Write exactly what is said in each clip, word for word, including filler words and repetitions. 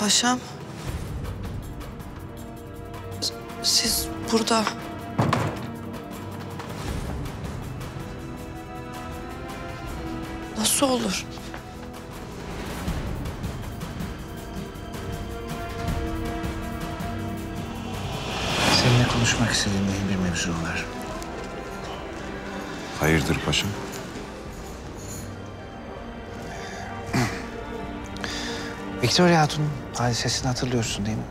Paşam. Siz burada... Nasıl olur? Seninle konuşmak istediğim bir mevzu var. Hayırdır paşam? Vitoria Hatun hadisesini hatırlıyorsun değil mi?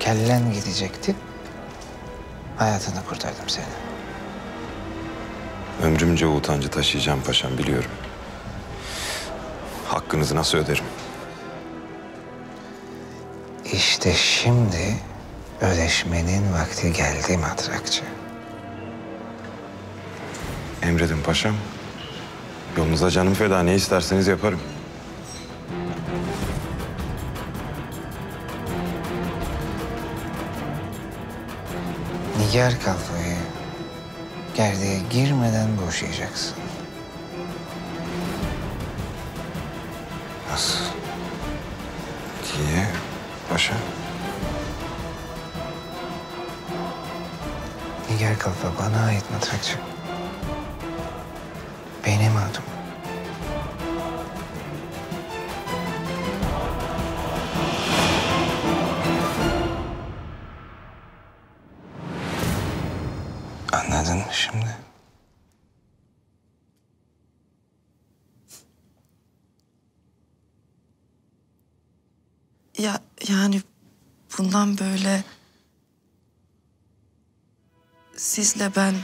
Kellen gidecekti. Hayatını kurtardım seni. Ömrümce o utancı taşıyacağım paşam, biliyorum. Hakkınızı nasıl öderim? İşte şimdi ödeşmenin vakti geldi matrakçı. Emredin paşam. Yolunuza canım feda, ne isterseniz yaparım. Nigar Kalfa'yı gerdeğe girmeden boşayacaksın. Nasıl? Niye paşa? Nigar Kalfa bana ait matrakçı. Benim adım. Anladın mı şimdi? Ya yani bundan böyle sizle ben...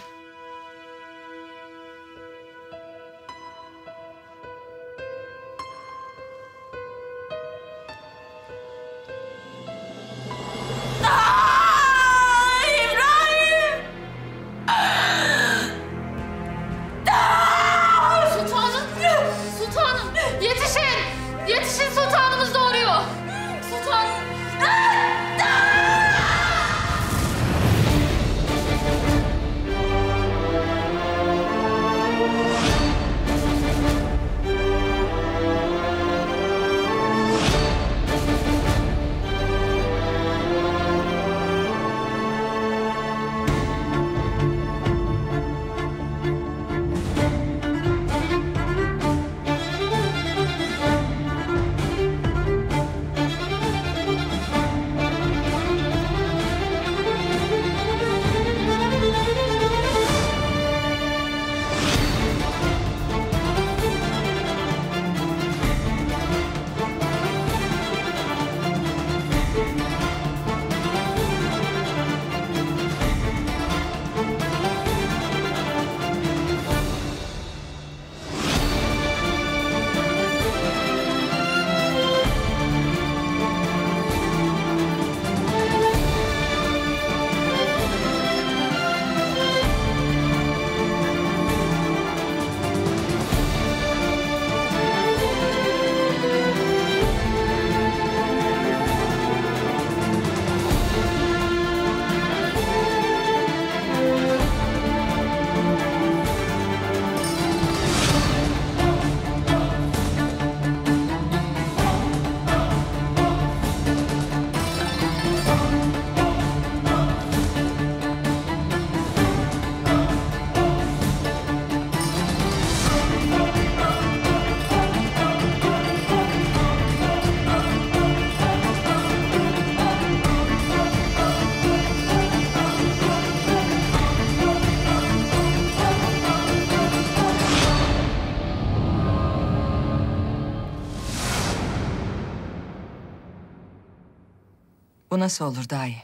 Bu nasıl olur dahi?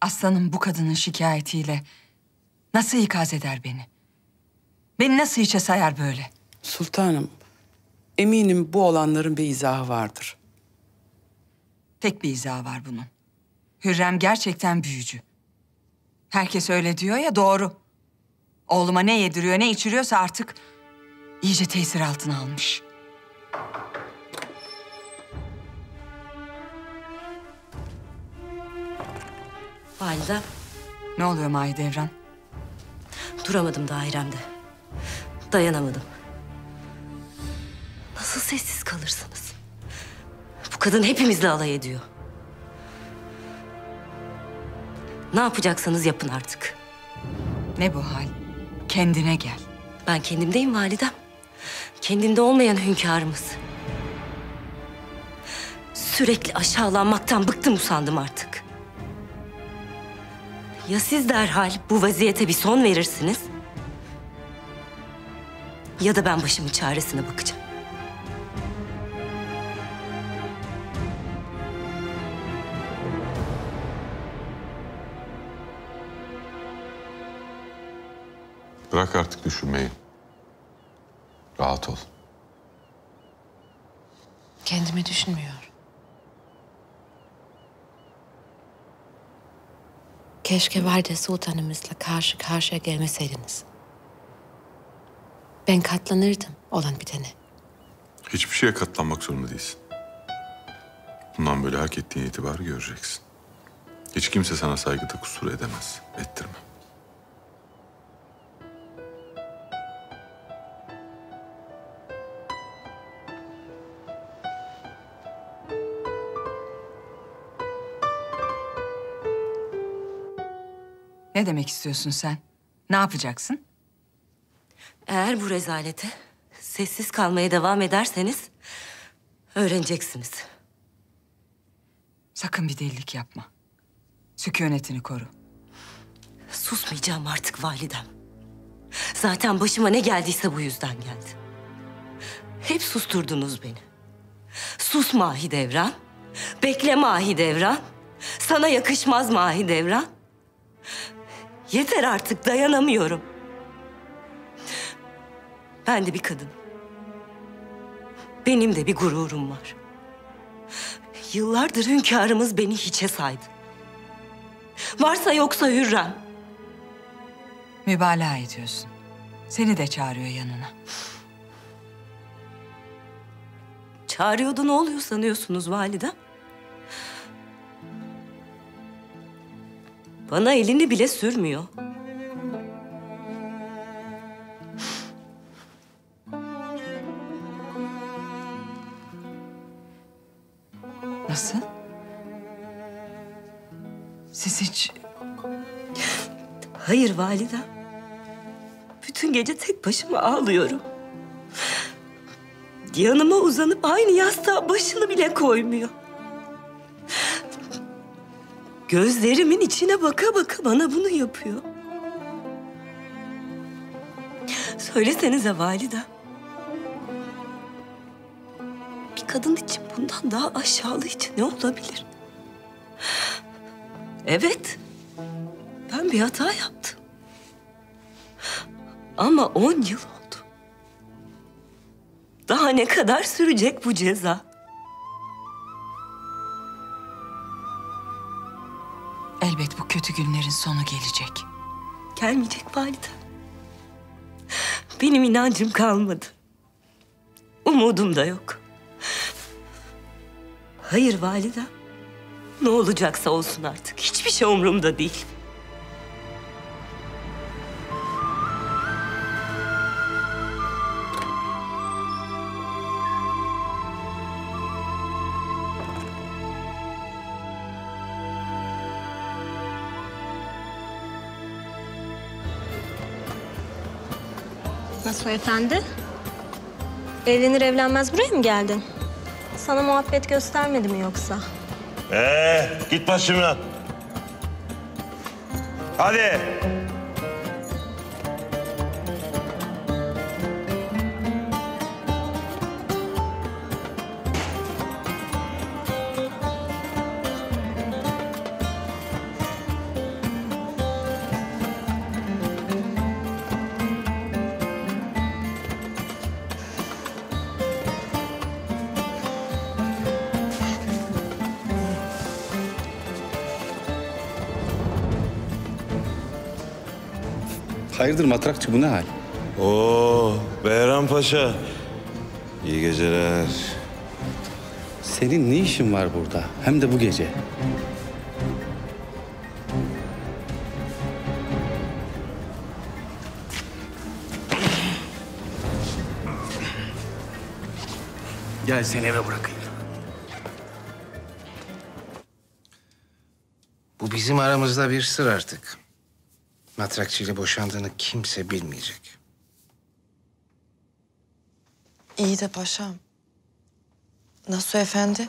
Aslanım bu kadının şikayetiyle nasıl ikaz eder beni? Beni nasıl hiçe sayar böyle? Sultanım, eminim bu olanların bir izahı vardır. Tek bir izahı var bunun. Hürrem gerçekten büyücü. Herkes öyle diyor ya, doğru. Oğluma ne yediriyor, ne içiriyorsa artık iyice tesir altına almış. Valide. Ne oluyor Mahidevran? Duramadım dairemde. Dayanamadım. Nasıl nasıl sessiz kalırsınız? Bu kadın hepimizle alay ediyor. Ne yapacaksanız yapın artık. Ne bu hal? Kendine gel. Ben kendimdeyim validem. Kendimde olmayan hünkârımız. Sürekli aşağılanmaktan bıktım, usandım artık. Ya siz derhal bu vaziyete bir son verirsiniz... ya da ben başımın çaresine bakacağım. Bırak artık düşünmeyi. Rahat ol. Kendimi düşünmüyorum. Keşke Valide Sultanımızla karşı karşıya gelmeseydiniz. Ben katlanırdım olan bitene. Hiçbir şeye katlanmak zorunda değilsin. Bundan böyle hak ettiğin itibarı göreceksin. Hiç kimse sana saygıda kusur edemez, ettirme. Ne demek istiyorsun sen? Ne yapacaksın? Eğer bu rezalete sessiz kalmaya devam ederseniz öğreneceksiniz. Sakın bir delilik yapma. Sükûnetini koru. Susmayacağım artık validem. Zaten başıma ne geldiyse bu yüzden geldi. Hep susturdunuz beni. Sus Mahidevran. Bekle Mahidevran. Sana yakışmaz Mahidevran. Yeter artık, dayanamıyorum. Ben de bir kadınım. Benim de bir gururum var. Yıllardır hünkârımız beni hiçe saydı. Varsa yoksa Hürrem. Mübalağa ediyorsun. Seni de çağırıyor yanına. Çağırıyordu, ne oluyor sanıyorsunuz validem? Bana elini bile sürmüyor. Nasıl? Siz hiç... Hayır validem. Bütün gece tek başıma ağlıyorum. Yanıma uzanıp aynı yastığa başını bile koymuyor. Gözlerimin içine baka baka bana bunu yapıyor. Söylesenize validem. Bir kadın için bundan daha aşağılayıcı ne olabilir? Evet, ben bir hata yaptım. Ama on yıl oldu. Daha ne kadar sürecek bu ceza? Elbet bu kötü günlerin sonu gelecek. Gelmeyecek validem. Benim inancım kalmadı. Umudum da yok. Hayır validem. Ne olacaksa olsun artık. Hiçbir şey umurumda değil. Nasuh Efendi, evlenir evlenmez buraya mı geldin? Sana muhabbet göstermedi mi yoksa? Ee, git başımdan. Hadi. Hayırdır matrakçı, bu ne hal? Oo, Behram Paşa. İyi geceler. Senin ne işin var burada? Hem de bu gece. Gel seni eve bırakayım. Bu bizim aramızda bir sır artık. Matrakçıyla boşandığını kimse bilmeyecek. İyi de paşam. Nasuh Efendi?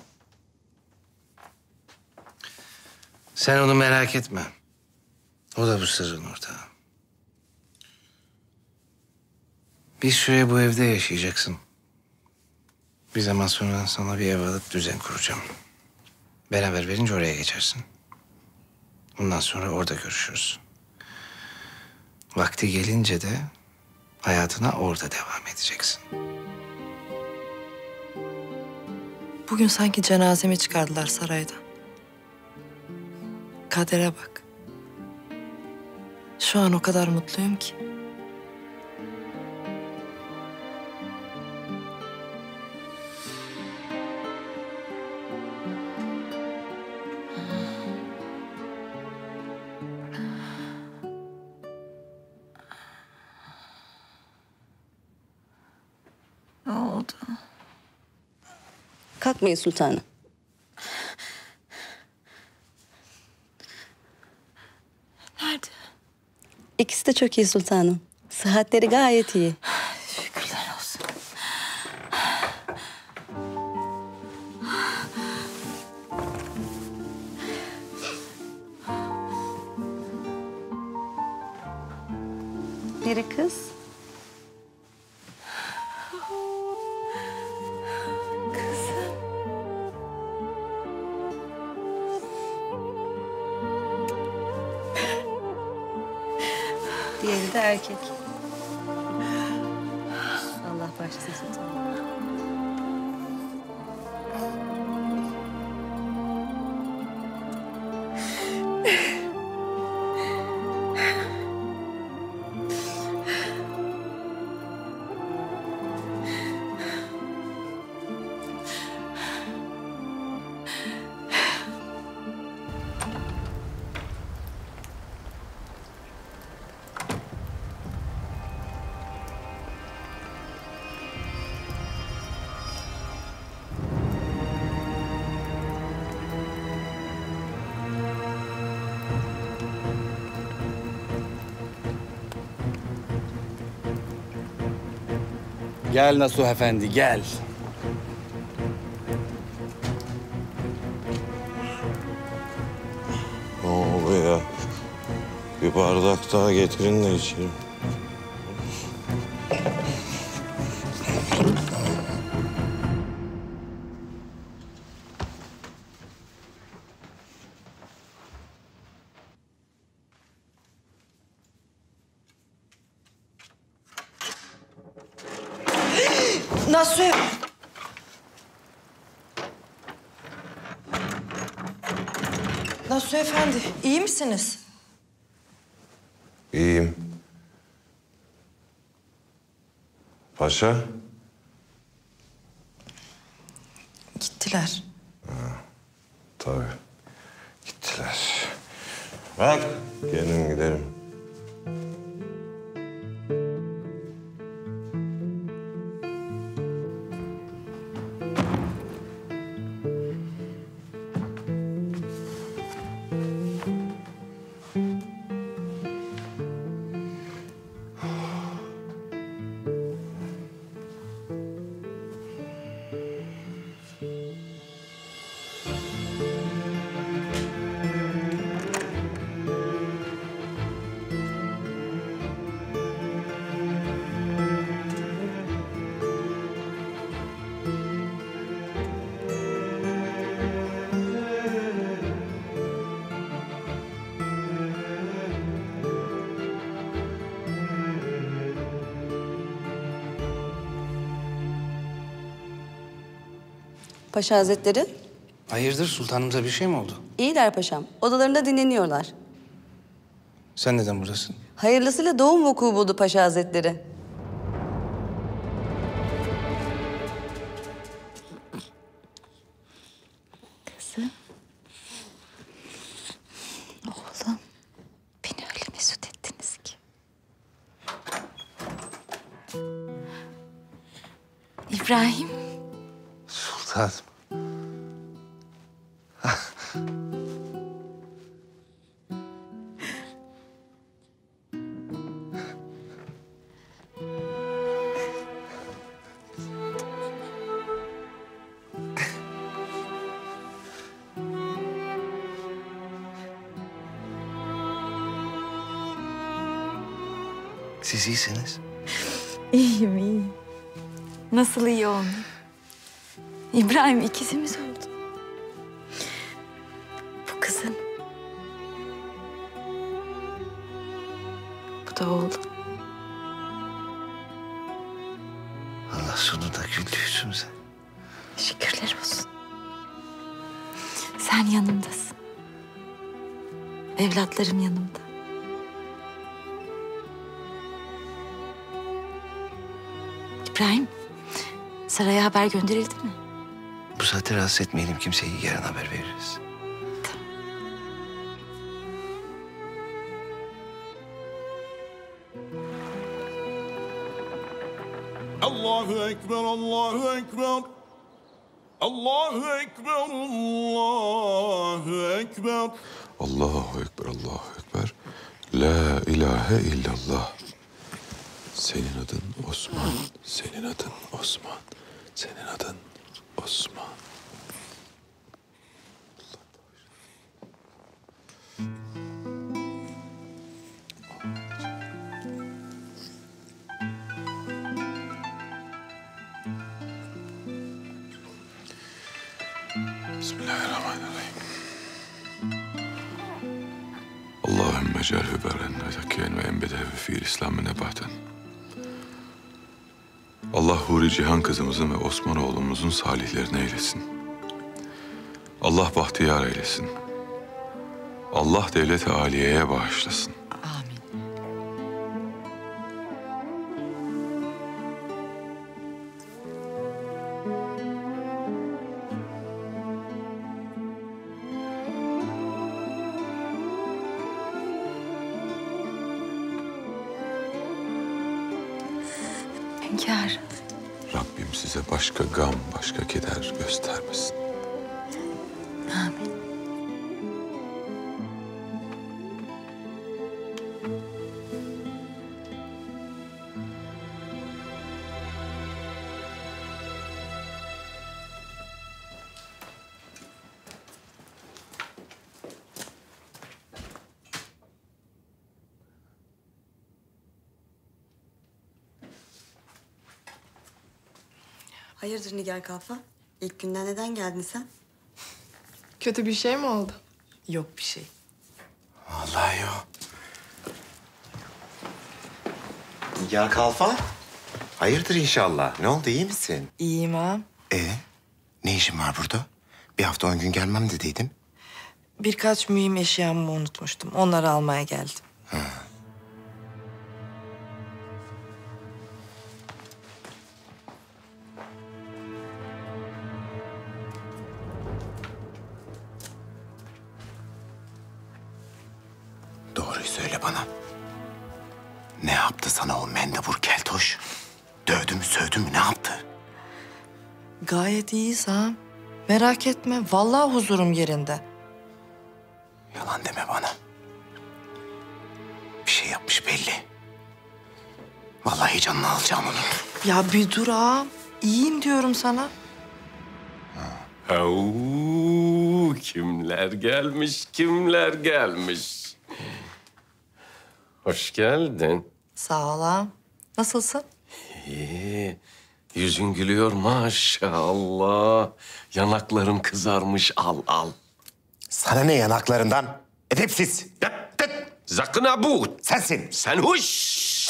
Sen onu merak etme. O da bu sırrın ortağı. Bir süre bu evde yaşayacaksın. Bir zaman sonra sana bir ev alıp düzen kuracağım. Ben haber verince oraya geçersin. Bundan sonra orada görüşürüz. Vakti gelince de hayatına orada devam edeceksin. Bugün sanki cenazemi çıkardılar saraydan. Kadere bak. Şu an o kadar mutluyum ki. Ne oldu? Kalkmayın sultanım. Nerede? İkisi de çok iyi sultanım. Sıhhatleri gayet iyi. Şükürler olsun. Biri kız. Erkek. Allah başlasın. Gel Nasuh Efendi, gel. Ne oldu ya? Bir bardak daha getirin de içelim. Misiniz? İyiyim. Paşa? Gittiler. Ha, tabii. Gittiler. Bak, gelin gidelim. Paşa Hazretleri. Hayırdır, sultanımıza bir şey mi oldu? İyiler paşam, odalarında dinleniyorlar. Sen neden buradasın? Hayırlısıyla doğum vuku buldu Paşa Hazretleri. Kızım. Oğlum. Beni öyle mesut ettiniz ki. İbrahim. Sultanım. Siz iyisiniz. İyiyim, iyiyim. Nasıl iyi olmuyor? İbrahim ikizimiz oldu. Bu kızın. Bu da oğlum. Allah sonunda güldü yüzümüze. Şükürler olsun. Sen yanımdasın. Evlatlarım yanımda. İbrahim, saraya haber gönderildi mi? Bu saate rahatsız etmeyelim kimseyi, yarın haber veririz. Tamam. Allahu Ekber, Allahu Ekber. Allahu Ekber, Allahu Ekber. Allahu Ekber, Allahu Ekber. La ilahe illallah. Senin adın Osman, senin adın Osman, senin adın Osman. Bismillahirrahmanirrahim. Allahümme cerhü berenle zekiyen ve enbedevi fiil İslam'ı nebaten. Allah Huri Cihan kızımızın ve Osman oğlumuzun salihlerine eylesin. Allah bahtiyar eylesin. Allah devlet-i âliyeye bağışlasın. Amin. Hünkârım. Rabbim size başka gam, başka keder göstermesin. Amin. Hayırdır Nigar Kalfa? İlk günden neden geldin sen? Kötü bir şey mi oldu? Yok bir şey. Vallahi yok. Nigar Kalfa? Hayırdır inşallah. Ne oldu, iyi misin? İyiyim ağam. Ee, ne işin var burada? Bir hafta on gün gelmem dediydin. Birkaç mühim eşyamı unutmuştum. Onları almaya geldim. Ha. Gayet iyiyiz ağam. Merak etme. Vallahi huzurum yerinde. Yalan deme bana. Bir şey yapmış belli. Vallahi canını alacağım onu. Ya bir dur ağam. İyiyim diyorum sana. Ha. Oo, kimler gelmiş, kimler gelmiş. Hoş geldin. Sağ ol ağam. Nasılsın? İyi. Yüzün gülüyor maşallah. Yanakların kızarmış al al. Sana ne yanaklarından? Edepsiz. Dıt dıt. Zakına bu. Sensin. Senhoş.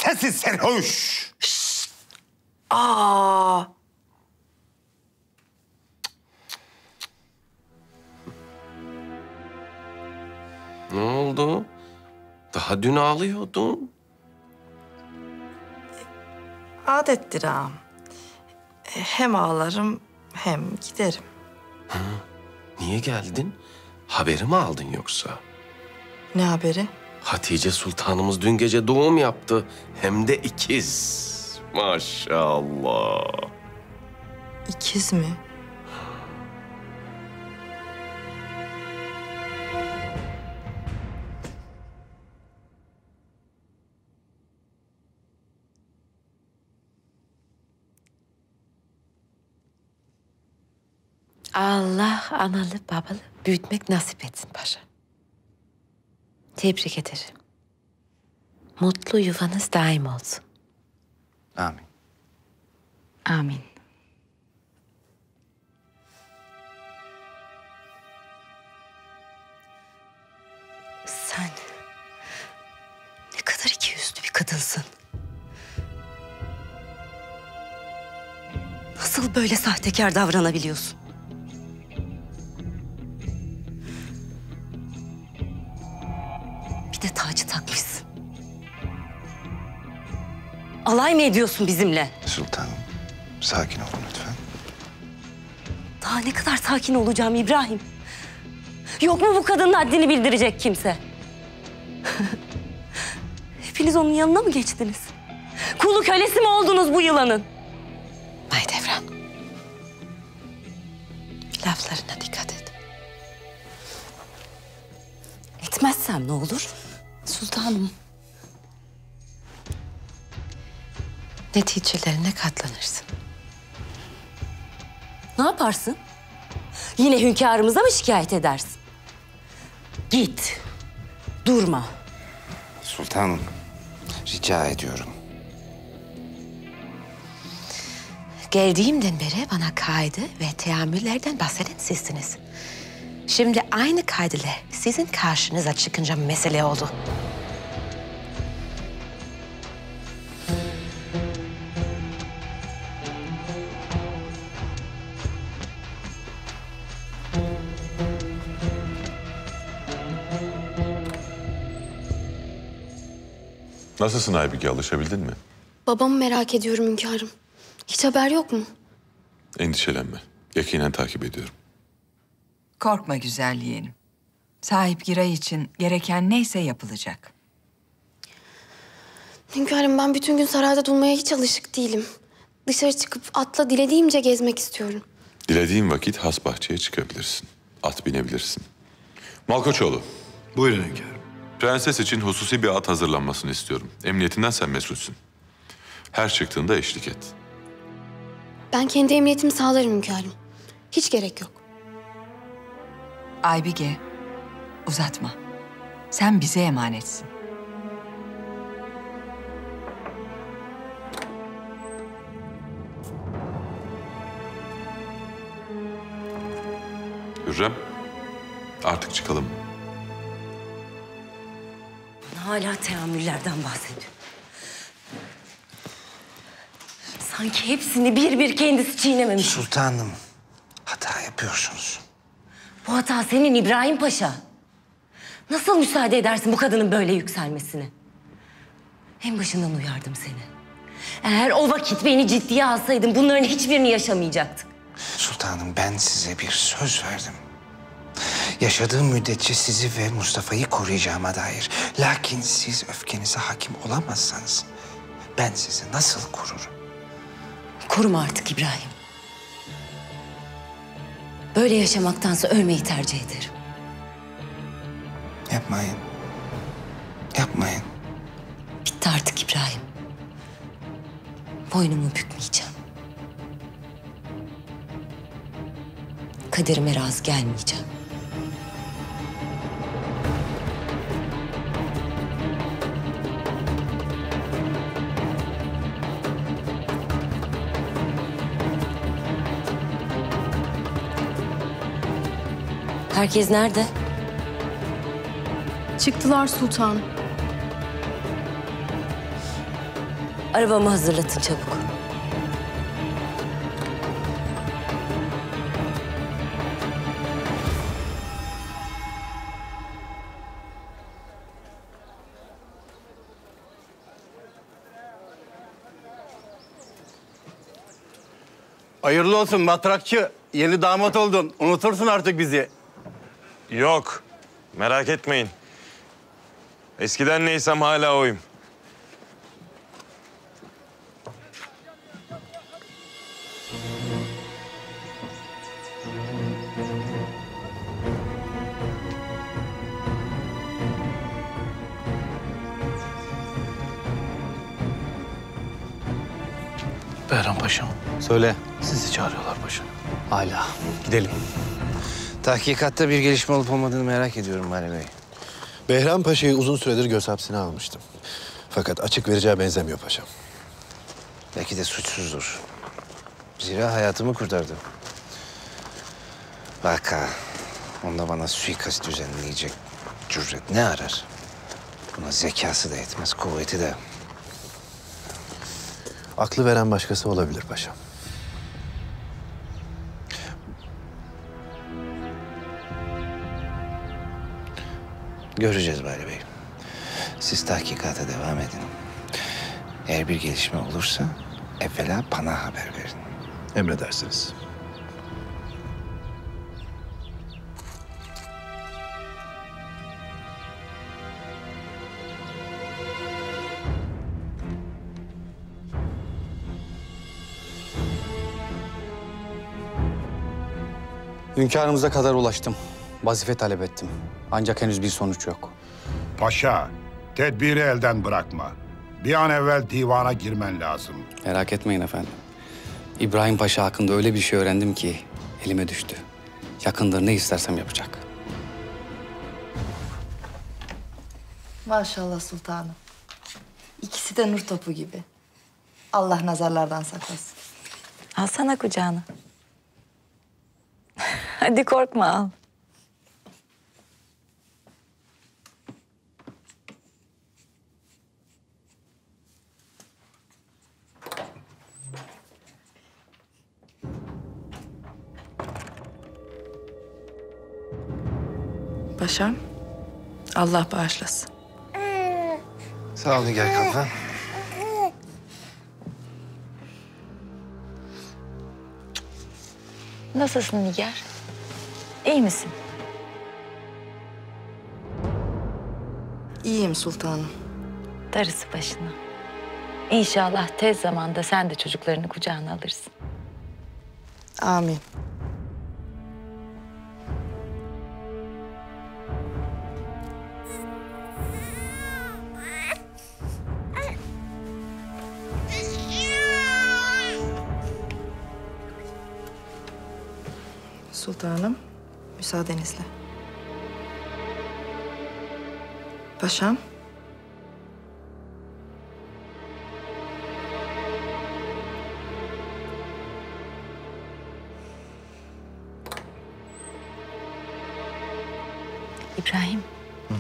Sensin senhoş. Şşt. Aa. Ne oldu? Daha dün ağlıyordun. Adettir ağam. Hem ağlarım hem giderim. Ha, niye geldin? Haberi mi aldın yoksa? Ne haberi? Hatice Sultanımız dün gece doğum yaptı. Hem de ikiz. Maşallah. İkiz mi? Allah analı babalı büyütmek nasip etsin paşa. Tebrik ederim. Mutlu yuvanız daim olsun. Amin. Amin. Sen ne kadar iki yüzlü bir kadınsın. Nasıl böyle sahtekar davranabiliyorsun? Bir de tacı takmışsın. Alay mı ediyorsun bizimle? Sultanım, sakin olun lütfen. Daha ne kadar sakin olacağım İbrahim? Yok mu bu kadının haddini bildirecek kimse? Hepiniz onun yanına mı geçtiniz? Kulu kölesi mi oldunuz bu yılanın? Mahidevran, laflarına dikkat et. Etmezsem ne olur? Sultanım. Neticelerine katlanırsın. Ne yaparsın? Yine hünkârımıza mı şikayet edersin? Git. Durma. Sultanım, rica ediyorum. Geldiğimden beri bana kaydı ve teamüllerden bahseden sizsiniz. Şimdi aynı kaydeler sizin karşınıza çıkınca mesele oldu. Nasılsın Aybige, alışabildin mi? Babamı merak ediyorum hünkârım. Hiç haber yok mu? Endişelenme. Yakinen takip ediyorum. Korkma güzel yeğenim. Sahip Giray için gereken neyse yapılacak. Hünkârım, ben bütün gün sarayda durmaya hiç alışık değilim. Dışarı çıkıp atla dilediğimce gezmek istiyorum. Dilediğin vakit has bahçeye çıkabilirsin. At binebilirsin. Malkoçoğlu. Buyurun hünkârım. Prenses için hususi bir at hazırlanmasını istiyorum. Emniyetinden sen mesulsün. Her çıktığında eşlik et. Ben kendi emniyetimi sağlarım hünkârım. Hiç gerek yok. Aybige, uzatma. Sen bize emanetsin. Hürrem, artık çıkalım. Hala teamüllerden bahsediyor. Sanki hepsini bir bir kendisi çiğnememiş. Sultanım, hata yapıyorsunuz. Bu hata senin İbrahim Paşa. Nasıl müsaade edersin bu kadının böyle yükselmesine? En başından uyardım seni. Eğer o vakit beni ciddiye alsaydın bunların hiçbirini yaşamayacaktık. Sultanım, ben size bir söz verdim. Yaşadığım müddetçe sizi ve Mustafa'yı koruyacağıma dair. Lakin siz öfkenize hakim olamazsanız ben sizi nasıl korurum? Koruma artık İbrahim. Böyle yaşamaktansa ölmeyi tercih ederim. Yapmayın. Yapmayın. Bitti artık İbrahim. Boynumu bükmeyeceğim. Kaderime razı gelmeyeceğim. Herkes nerede? Çıktılar sultan. Arabamı hazırlatın çabuk. Hayırlı olsun matrakçı. Yeni damat oldun. Unutursun artık bizi. Yok, merak etmeyin. Eskiden neysem hala oyum. Behram Paşa'm. Söyle. Sizi çağırıyorlar paşa. Hala. Gidelim. Tahkikatta bir gelişme olup olmadığını merak ediyorum Bâli Bey. Behram Paşa'yı uzun süredir göz hapsine almıştım. Fakat açık vereceğe benzemiyor paşam. Belki de suçsuzdur. Zira hayatımı kurtardı. Vaka. Onda bana suikast düzenleyecek cüret ne arar? Buna zekası da yetmez, kuvveti de. Aklı veren başkası olabilir paşam. Göreceğiz Bâli Bey. Siz tahkikata devam edin. Eğer bir gelişme olursa evvela bana haber verin. Emredersiniz. Hünkârımıza kadar ulaştım. Vazife talep ettim. Ancak henüz bir sonuç yok. Paşa, tedbiri elden bırakma. Bir an evvel divana girmen lazım. Merak etmeyin efendim. İbrahim Paşa hakkında öyle bir şey öğrendim ki elime düştü. Yakında ne istersem yapacak. Maşallah sultanım. İkisi de nur topu gibi. Allah nazarlardan saklasın. Alsana kucağına. Hadi korkma al. Paşam, Allah bağışlasın. Sağ ol Nigar Kalfa. Nasılsın Nigar? İyi misin? İyiyim sultanım. Darısı başına. İnşallah tez zamanda sen de çocuklarını kucağına alırsın. Amin. Sultanım, müsaadenizle. Paşam. İbrahim. Hı?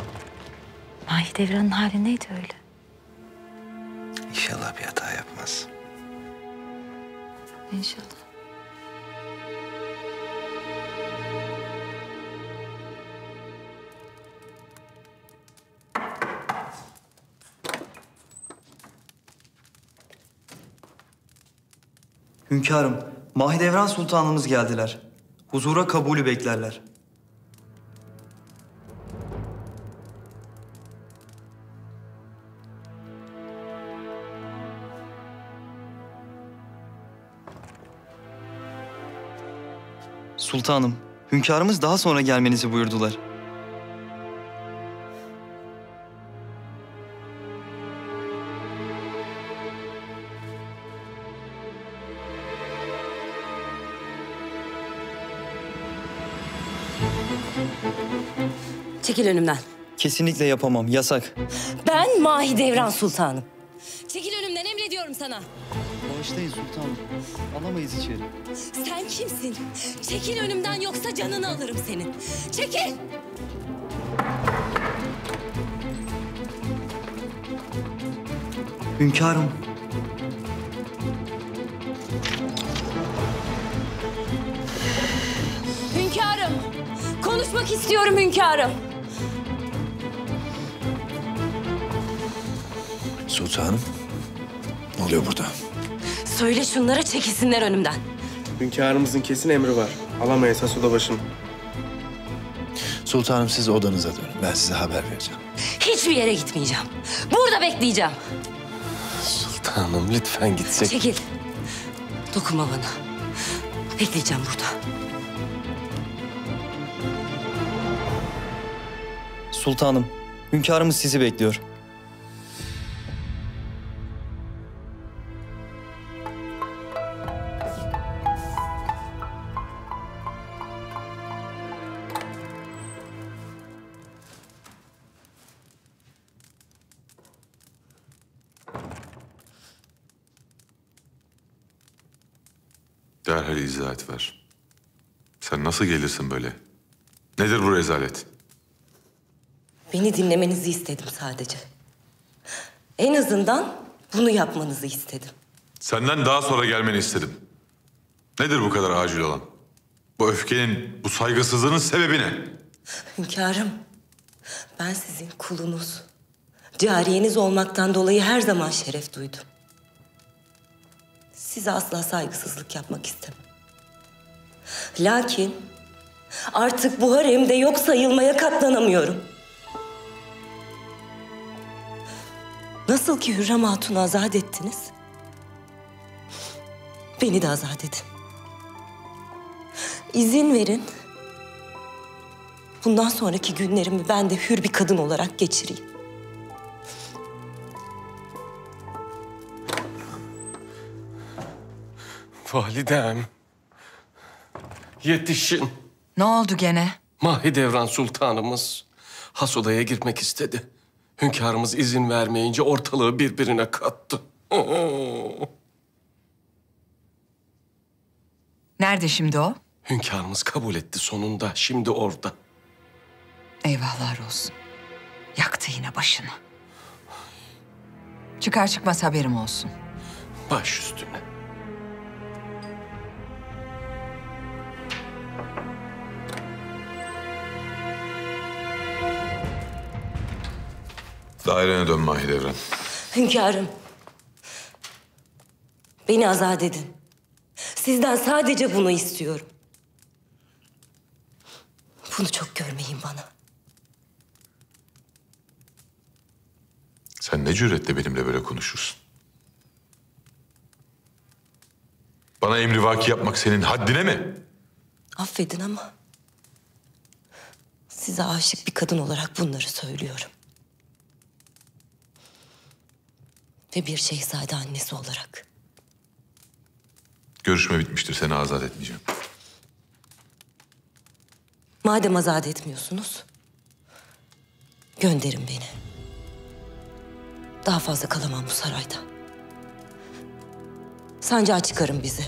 Mahidevran'ın hali neydi öyle? İnşallah bir hata yapmaz. İnşallah. Hünkârım, Mahidevran sultanımız geldiler. Huzura kabulü beklerler. Sultanım, hünkârımız daha sonra gelmenizi buyurdular. Çekil önümden. Kesinlikle yapamam, yasak. Ben Mahidevran sultanım. Çekil önümden, emrediyorum sana. Bağışlayın sultanım, alamayız içeri. Sen kimsin? Çekil önümden yoksa canını alırım senin. Çekil! Hünkârım. Hünkârım, konuşmak istiyorum hünkârım. Sultanım, ne oluyor burada? Söyle şunlara çekilsinler önümden. Hünkârımızın kesin emri var. Alamayız Hasuda başım. Sultanım siz odanıza dönün. Ben size haber vereceğim. Hiçbir yere gitmeyeceğim. Burada bekleyeceğim. Sultanım lütfen gitsek. Çekil. Dokunma bana. Bekleyeceğim burada. Sultanım, hünkârımız sizi bekliyor. Derhal izah et ver. Sen nasıl gelirsin böyle? Nedir bu rezalet? Beni dinlemenizi istedim sadece. En azından bunu yapmanızı istedim. Senden daha sonra gelmeni istedim. Nedir bu kadar acil olan? Bu öfkenin, bu saygısızlığının sebebi ne? Hünkârım, ben sizin kulunuz, cariyeniz olmaktan dolayı her zaman şeref duydum. Size asla saygısızlık yapmak istemem. Lakin artık bu haremde yok sayılmaya katlanamıyorum. Nasıl ki Hürrem Hatun'u azat ettiniz, beni de azat edin. İzin verin, bundan sonraki günlerimi ben de hür bir kadın olarak geçireyim. Validem, yetişin. Ne oldu gene? Mahidevran sultanımız has odaya girmek istedi. Hünkârımız izin vermeyince ortalığı birbirine kattı. Oo. Nerede şimdi o? Hünkârımız kabul etti sonunda. Şimdi orada. Eyvahlar olsun. Yaktı yine başını. Çıkar çıkmaz haberim olsun. Baş üstüne. Dairene dön Mahidevran. Hünkârım. Beni azat edin. Sizden sadece bunu istiyorum. Bunu çok görmeyin bana. Sen ne cüretle benimle böyle konuşursun? Bana emrivaki yapmak senin haddine mi? Affedin ama size aşık bir kadın olarak bunları söylüyorum. Ve bir şehzade annesi olarak. Görüşme bitmiştir. Seni azat etmeyeceğim. Madem azat etmiyorsunuz, gönderin beni. Daha fazla kalamam bu sarayda. Sancağa çıkarın bizi.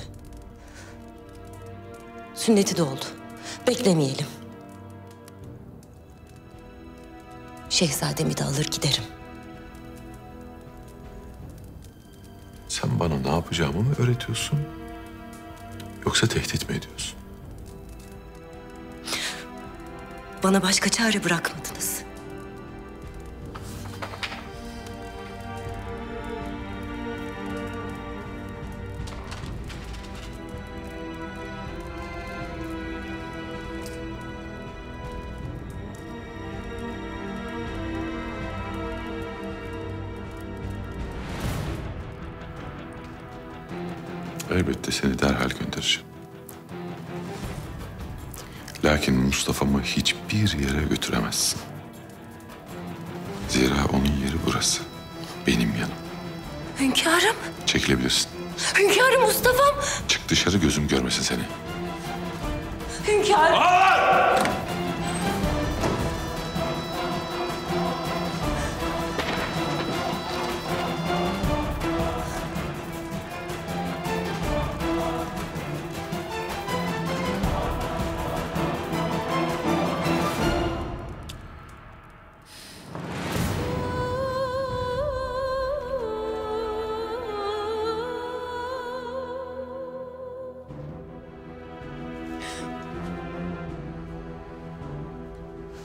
Sünneti de oldu. Beklemeyelim. Şehzademi de alır giderim. Sen bana ne yapacağımı mı öğretiyorsun? Yoksa tehdit mi ediyorsun? Bana başka çare bırakmadınız. Elbette seni derhal göndereceğim. Lakin Mustafa'mı hiçbir yere götüremezsin. Zira onun yeri burası. Benim yanım. Hünkârım. Çekilebilirsin. Hünkârım, Mustafa'm. Çık dışarı, gözüm görmesin seni. Hünkârım. Ağır!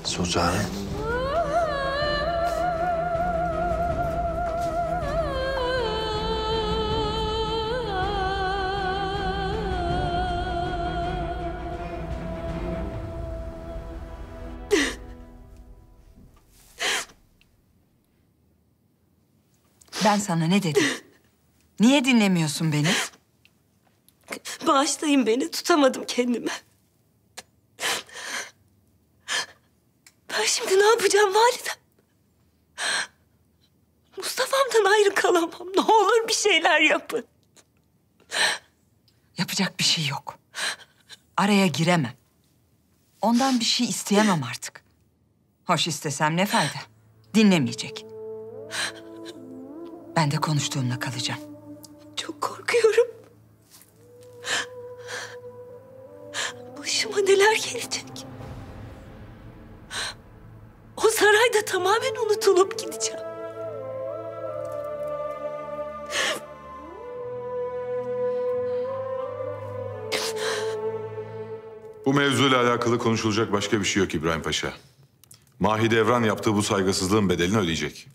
Sultanım. Ben sana ne dedim? Niye dinlemiyorsun beni? Bağışlayın beni, tutamadım kendimi. Şimdi ne yapacağım validem? Mustafa'mdan ayrı kalamam. Ne olur bir şeyler yapın. Yapacak bir şey yok. Araya giremem. Ondan bir şey isteyemem artık. Hoş istesem ne fayda? Dinlemeyecek. Ben de konuştuğumla kalacağım. Çok korkuyorum. başıma neler gelecek. O sarayda tamamen unutulup gideceğim. Bu mevzuyla alakalı konuşulacak başka bir şey yok İbrahim Paşa. Mahidevran yaptığı bu saygısızlığın bedelini ödeyecek.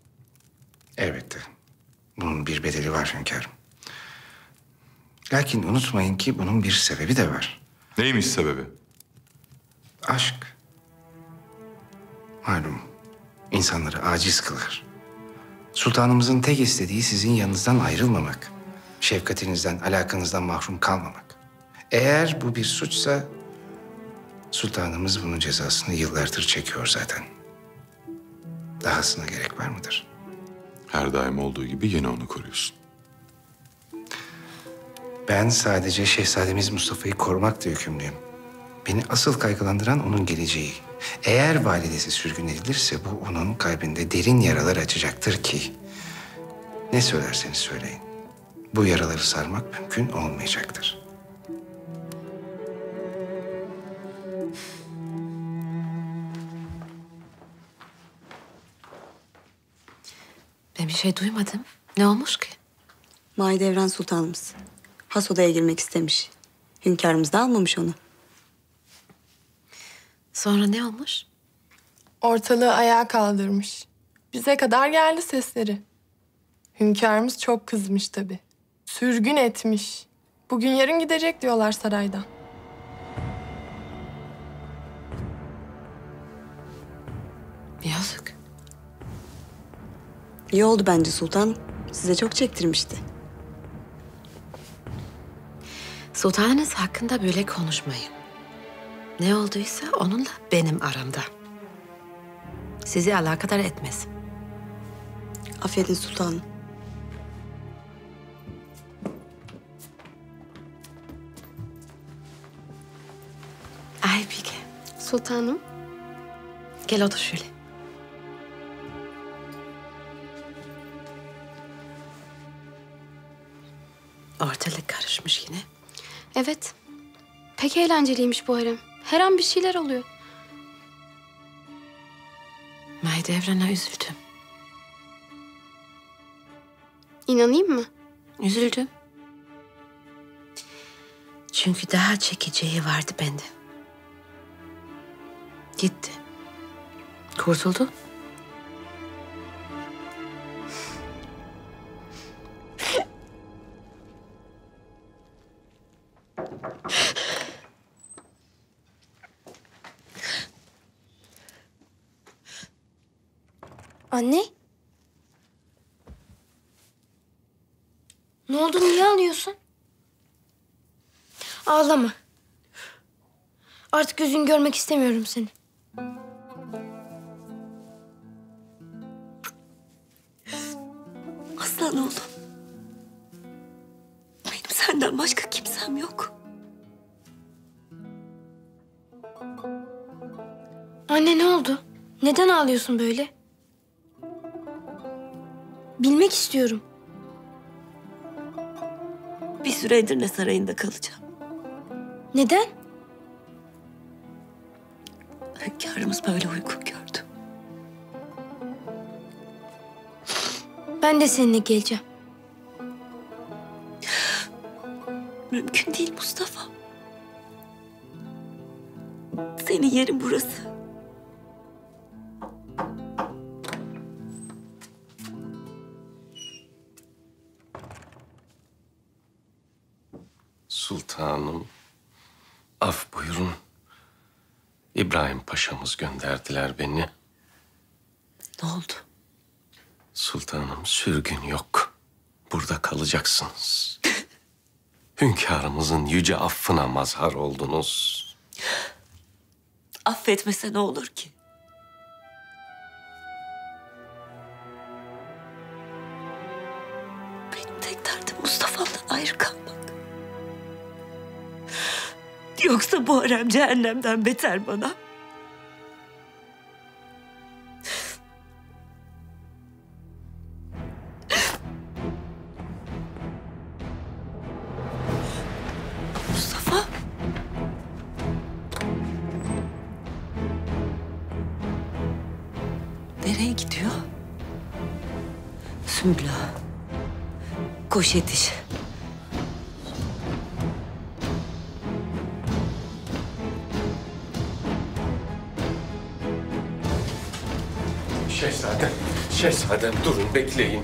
Elbette. Bunun bir bedeli var hünkârım. Lakin unutmayın ki bunun bir sebebi de var. Neymiş sebebi? Aşk. Malum insanları aciz kılar. Sultanımızın tek istediği sizin yanınızdan ayrılmamak. Şefkatinizden, alakanızdan mahrum kalmamak. Eğer bu bir suçsa sultanımız bunun cezasını yıllardır çekiyor zaten. Dahasına gerek var mıdır? Her daim olduğu gibi yine onu koruyorsun. Ben sadece Şehzademiz Mustafa'yı korumakla yükümlüyüm. Beni asıl kaygılandıran onun geleceği. Eğer validesi sürgün edilirse bu onun kalbinde derin yaralar açacaktır ki... ne söylerseniz söyleyin, bu yaraları sarmak mümkün olmayacaktır. Ben bir şey duymadım. Ne olmuş ki? Mahidevran Sultanımız has odaya girmek istemiş. Hünkârımız da almamış onu. Sonra ne olmuş? Ortalığı ayağa kaldırmış. Bize kadar geldi sesleri. Hünkârımız çok kızmış tabii. Sürgün etmiş. Bugün yarın gidecek diyorlar saraydan. Yazık. İyi oldu bence sultan. Size çok çektirmişti. Sultanınız hakkında böyle konuşmayın. Ne olduysa onunla benim aramda. Sizi alakadar etmez. Affedin sultanım. Aybige. Sultanım. Gel otur şöyle. Ortalık karışmış yine. Evet. Pek eğlenceliymiş bu harem. Her an bir şeyler oluyor. Mahidevran'a üzüldüm. İnanayım mı? Üzüldüm. Çünkü daha çekeceği vardı bende. Gitti. Kurtuldu. Anne? Ne oldu? Niye ağlıyorsun? Ağlama. Artık gözünü görmek istemiyorum seni. Aslan oğlum. Benim senden başka kimsem yok. Anne ne oldu? Neden ağlıyorsun böyle? Bilmek istiyorum. Bir süre Edirne Sarayı'nda kalacağım. Neden? Hünkârımız böyle uyku gördü. Ben de seninle geleceğim. Mümkün değil Mustafa. Senin yerin burası. Sultanım, af buyurun. İbrahim Paşa'mız gönderdiler beni. Ne oldu? Sultanım, sürgün yok. Burada kalacaksınız. Hünkârımızın yüce affına mazhar oldunuz. Affetmese ne olur ki? Benim tek derdim Mustafa'mdan ayrı kalmak. Yoksa bu harem cehennemden beter bana. Mustafa. nereye gidiyor? Sümbüla, koş yetiş. Şehzadem, şehzadem durun, bekleyin.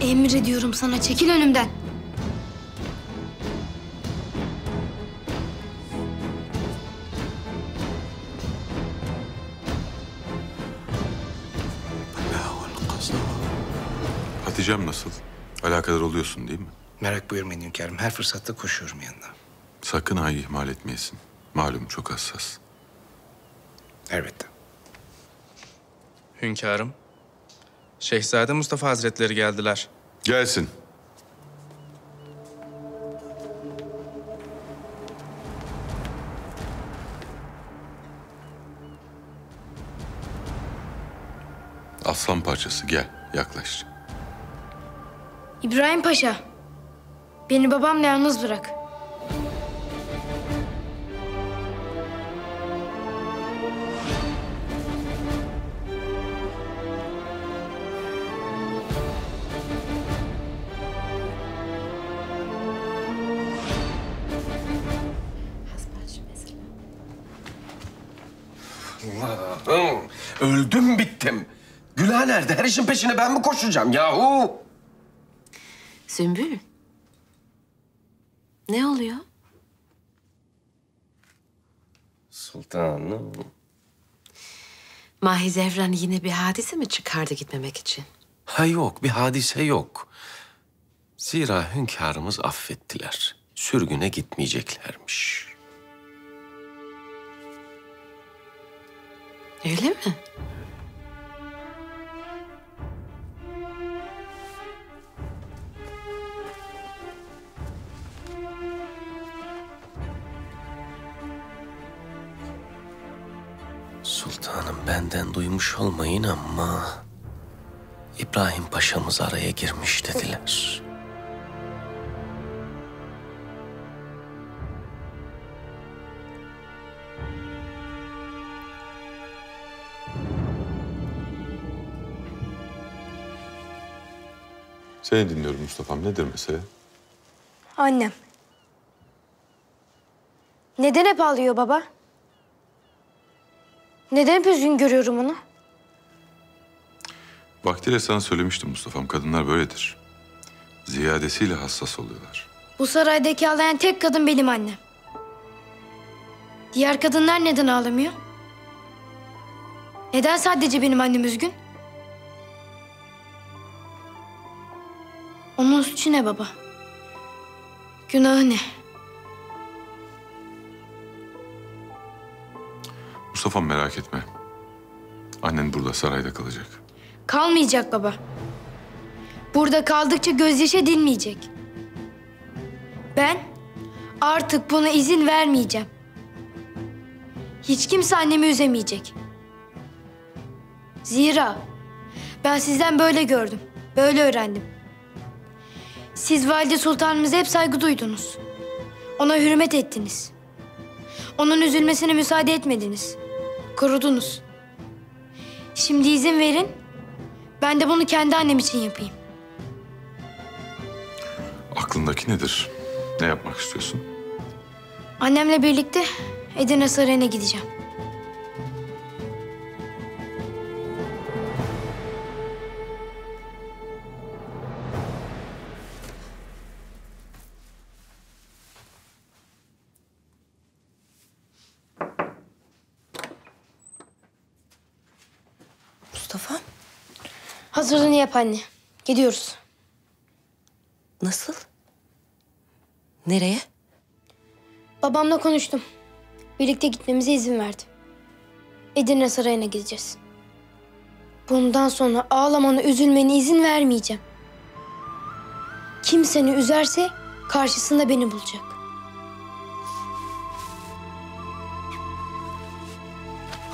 Emrediyorum sana, çekil önümden. Hatice'm nasıl? Alakadar oluyorsun değil mi? Merak buyurmayın hünkârım, her fırsatta koşuyorum yanına. Sakın ha ihmal etmeyesin. Malum çok hassas. Elbette. Hünkârım, Şehzade Mustafa Hazretleri geldiler. Gelsin. Aslan parçası, gel, yaklaş. İbrahim Paşa, beni babamla yalnız bırak. Allah'ım, öldüm bittim. Gülah nerede? Her işin peşine ben mi koşacağım yahu? Sümbül, ne oluyor? Sultanım. Mahidevran yine bir hadise mi çıkardı gitmemek için? Ha yok, bir hadise yok. Zira hünkârımız affettiler. Sürgüne gitmeyeceklermiş. Öyle mi? Sultanım, benden duymuş olmayın ama İbrahim Paşa'mız araya girmiş dediler. Seni dinliyorum Mustafa'm. Nedir mesele? Annem. Neden hep ağlıyor baba? Neden hep üzgün görüyorum onu? Vaktiyle sana söylemiştim Mustafa'm. Kadınlar böyledir. Ziyadesiyle hassas oluyorlar. Bu saraydaki ağlayan tek kadın benim annem. Diğer kadınlar neden ağlamıyor? Neden sadece benim annem üzgün? Onun suçu ne baba? Günahı ne? Mustafa'm, merak etme. Annen burada sarayda kalacak. Kalmayacak baba. Burada kaldıkça gözyaşı dinmeyecek. Ben artık buna izin vermeyeceğim. Hiç kimse annemi üzemeyecek. Zira ben sizden böyle gördüm, böyle öğrendim. Siz Valide Sultanımıza hep saygı duydunuz. Ona hürmet ettiniz. Onun üzülmesine müsaade etmediniz. Korudunuz. Şimdi izin verin. Ben de bunu kendi annem için yapayım. Aklındaki nedir? Ne yapmak istiyorsun? Annemle birlikte Edirne Sarayı'na gideceğim. Hazırlığını yap anne. Gidiyoruz. Nasıl? Nereye? Babamla konuştum. Birlikte gitmemize izin verdi. Edirne Sarayı'na gideceğiz. Bundan sonra ağlamana, üzülmene izin vermeyeceğim. Kim seni üzerse karşısında beni bulacak.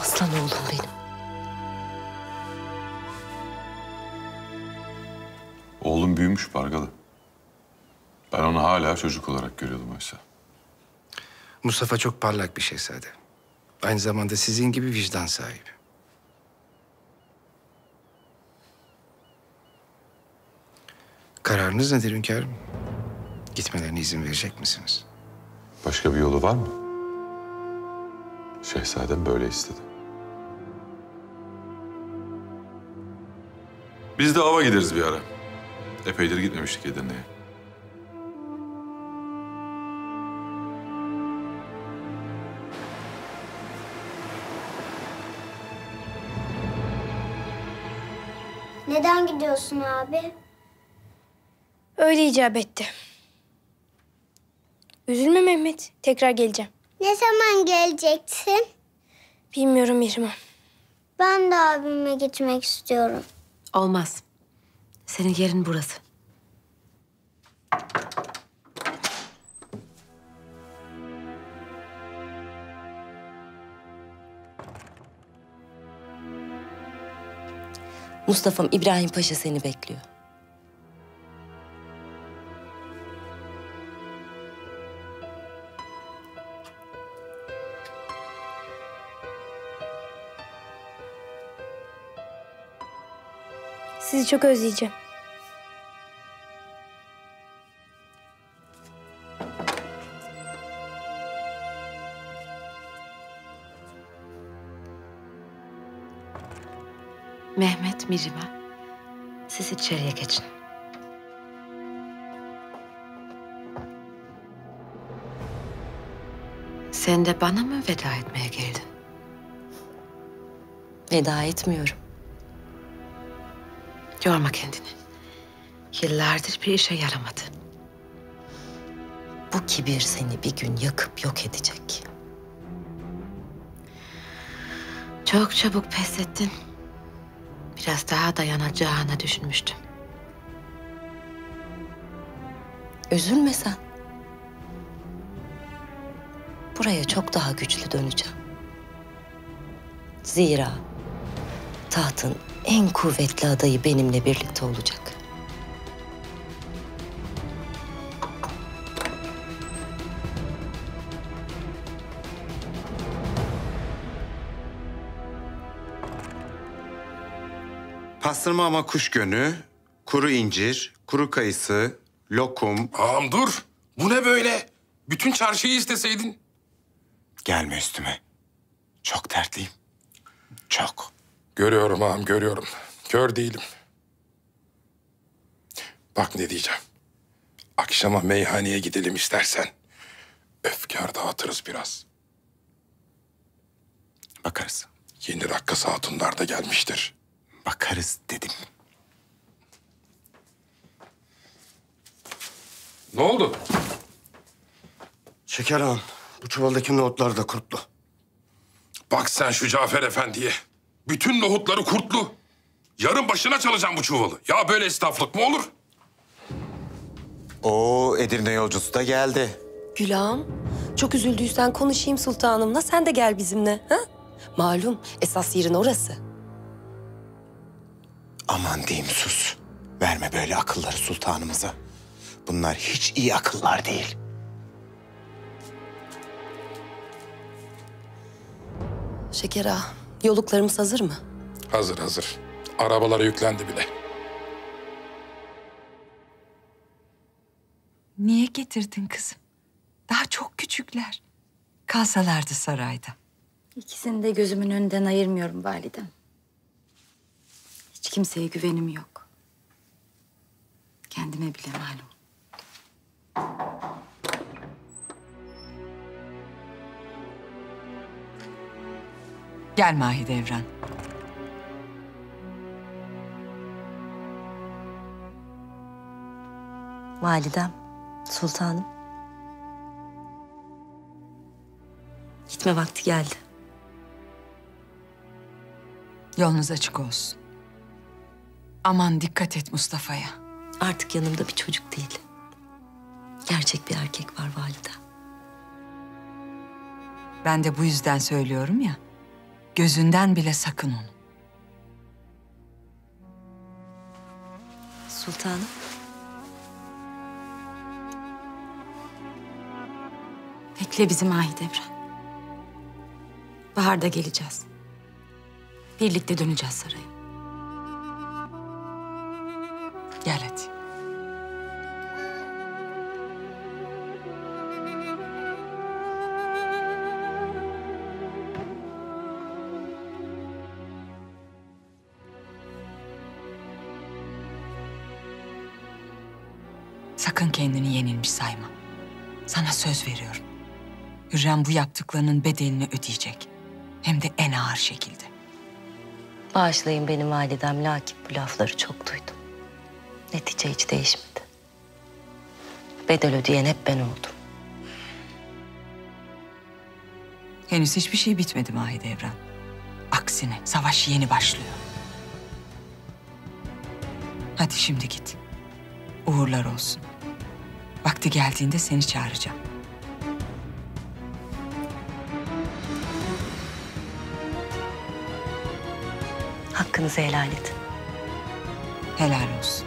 Aslan oğlum benim. Oğlum büyümüş Bargalı. Ben onu hala çocuk olarak görüyordum oysa. Mustafa çok parlak bir şehzade. Aynı zamanda sizin gibi vicdan sahibi. Kararınız nedir hünkârım? Gitmelerine izin verecek misiniz? Başka bir yolu var mı? Şehzadem böyle istedi. Biz de ava gideriz bir ara. Epeydir gitmemiştik Edirne'ye. Neden gidiyorsun abi? Öyle icap etti. Üzülme Mehmet, tekrar geleceğim. Ne zaman geleceksin? Bilmiyorum İrem. Ben de abime gitmek istiyorum. Olmaz. Senin yerin burası. Mustafa'm, İbrahim Paşa seni bekliyor. Sizi çok özleyeceğim. Mehmet, Mirima, siz içeriye geçin. Sen de bana mı veda etmeye geldin? Veda etmiyorum. Yorma kendini. Yıllardır bir işe yaramadı. Bu kibir seni bir gün yakıp yok edecek. Çok çabuk pes ettin. Biraz daha dayanacağını düşünmüştüm. Üzülme sen. Buraya çok daha güçlü döneceğim. Zira tahtın en kuvvetli adayı benimle birlikte olacak. Pastırma ama kuş gönü, kuru incir, kuru kayısı, lokum... Ağam dur! Bu ne böyle? Bütün çarşıyı isteseydin. Gelme üstüme. Çok dertliyim. Çok. Görüyorum ağam, görüyorum. Kör değilim. Bak ne diyeceğim. Akşama meyhaneye gidelim istersen. Öfkar dağıtırız biraz. Bakarız. Yeni rakkas hatunlar da gelmiştir. Bakarız dedim. Ne oldu? Şeker Ağam, bu çuvaldaki nohutlar da kurtlu. Bak sen şu Cafer Efendi'ye. Bütün nohutları kurtlu. Yarın başına çalacağım bu çuvalı. Ya böyle esnaflık mı olur? Oo, Edirne yolcusu da geldi. Gülam, çok üzüldüysen konuşayım sultanımla. Sen de gel bizimle. Ha? Malum, esas yerin orası. Aman diyeyim sus. Verme böyle akılları sultanımıza. Bunlar hiç iyi akıllar değil. Şeker Ağa, yoluklarımız hazır mı? Hazır hazır. Arabalara yüklendi bile. Niye getirdin kızım? Daha çok küçükler. Kalsalardı sarayda. İkisini de gözümün önünden ayırmıyorum validem. Hiç kimseye güvenim yok. Kendime bile malum. Gel Mahidevran. Validem, sultanım. Gitme vakti geldi. Yolunuz açık olsun. Aman dikkat et Mustafa'ya. Artık yanımda bir çocuk değil. Gerçek bir erkek var valide. Ben de bu yüzden söylüyorum ya. Gözünden bile sakın onu. Sultanım. Bekle bizi Mahidevran. Baharda geleceğiz. Birlikte döneceğiz saraya. Gel hadi. Sakın kendini yenilmiş sayma. Sana söz veriyorum. Hürrem bu yaptıklarının bedelini ödeyecek. Hem de en ağır şekilde. Bağışlayın benim validem, lakin bu lafları çok duydum. Netice hiç değişmedi. Bedel ödeyen hep ben oldum. Henüz hiçbir şey bitmedi Mahidevran. Aksine savaş yeni başlıyor. Hadi şimdi git. Uğurlar olsun. Vakti geldiğinde seni çağıracağım. Hakkınızı helal edin. Helal olsun.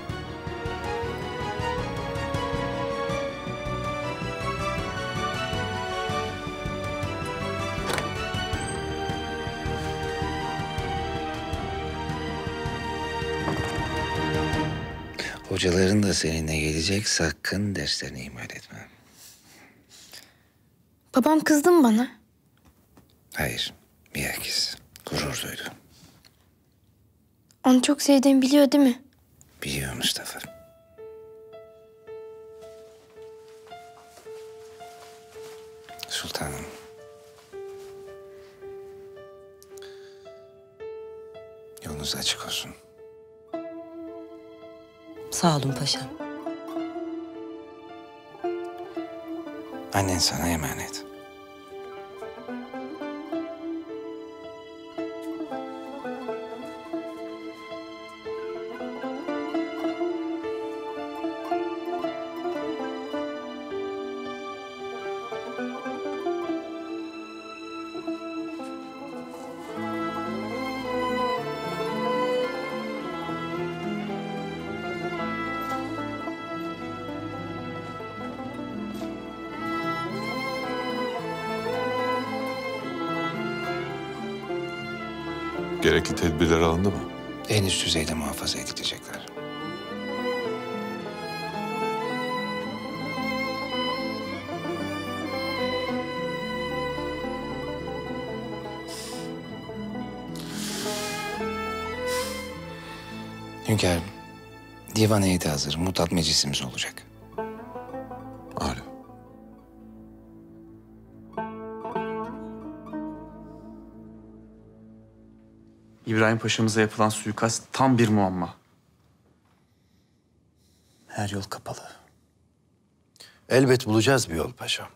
Hocaların da seninle gelecek, sakın derslerine ihmal etme. Babam kızdı mı bana? Hayır, bilakis gurur duydu. Onu çok sevdiğimi biliyor değil mi? Biliyor Mustafa. Sultanım. Yolunuz açık olsun. Sağ olun paşam. Annen sana emanet. Gerekli tedbirler alındı mı? En üst düzeyde muhafaza edilecekler. Hünkârım, divan heyeti hazır. Mutat meclisimiz olacak. Âlâ. İbrahim Paşa'mıza yapılan suikast tam bir muamma. Her yol kapalı. Elbet bulacağız bir yol paşam.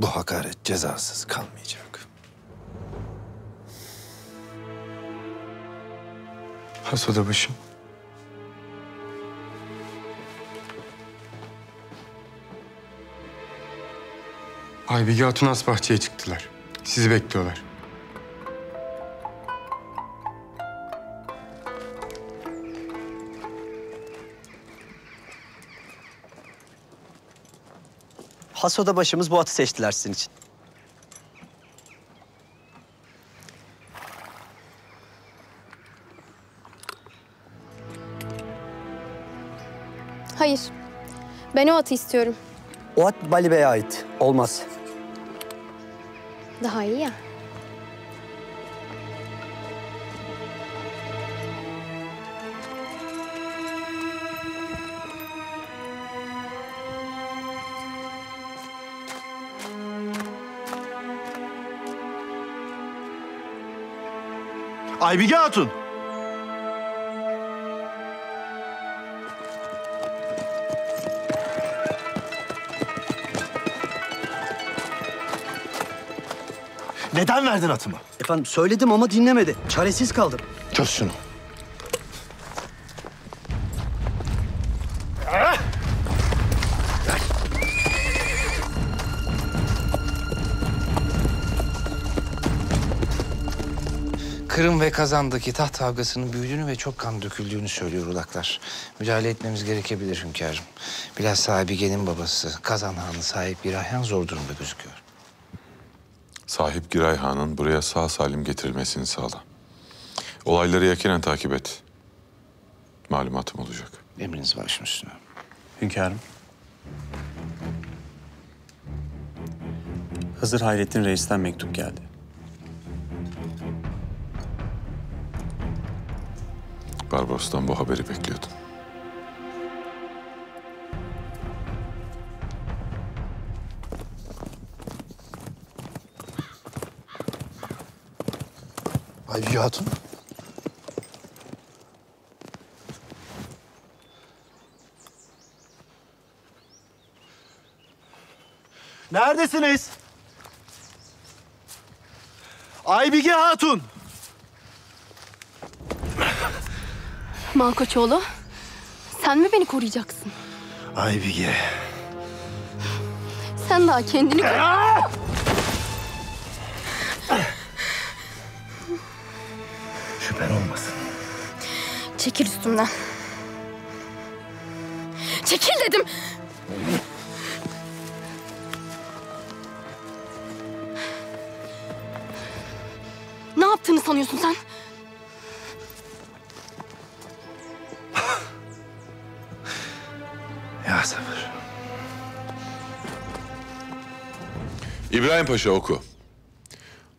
Bu hakaret cezasız kalmayacak. Hasodabaşım. Aybige Hatun as bahçeye çıktılar. Sizi bekliyorlar. Hasoda başımız bu atı seçtiler sizin için. Hayır. Ben o atı istiyorum. O at Bâli Bey'e ait. Olmaz. Daha iyi ya. Aybige Hatun. Neden verdin atımı? Efendim söyledim ama dinlemedi. Çaresiz kaldım. Çöz şunu. Kırım ve Kazan'daki taht kavgasının büyüdüğünü ve çok kan döküldüğünü söylüyor ulaklar. Müdahale etmemiz gerekebilir hünkârım. Bilhassa Abige'nin babası Kazan Han'ı Sahip Giray Han zor durumda gözüküyor. Sahip Giray Han'ın buraya sağ salim getirilmesini sağla. Olayları yakinen takip et. Malumatım olacak. Emriniz başım üstüne. Hünkârım. Hızır Hayrettin Reis'ten mektup geldi. Barbaros'tan bu haberi bekliyordum. Aybige Hatun. Neredesiniz? Aybige Hatun. Malkoçoğlu, sen mi beni koruyacaksın? Aybige. Sen daha kendini koru. Şüphen olmasın. Çekil üstümden. Çekil dedim. Ne yaptığını sanıyorsun sen? Ya sabır. İbrahim Paşa oku.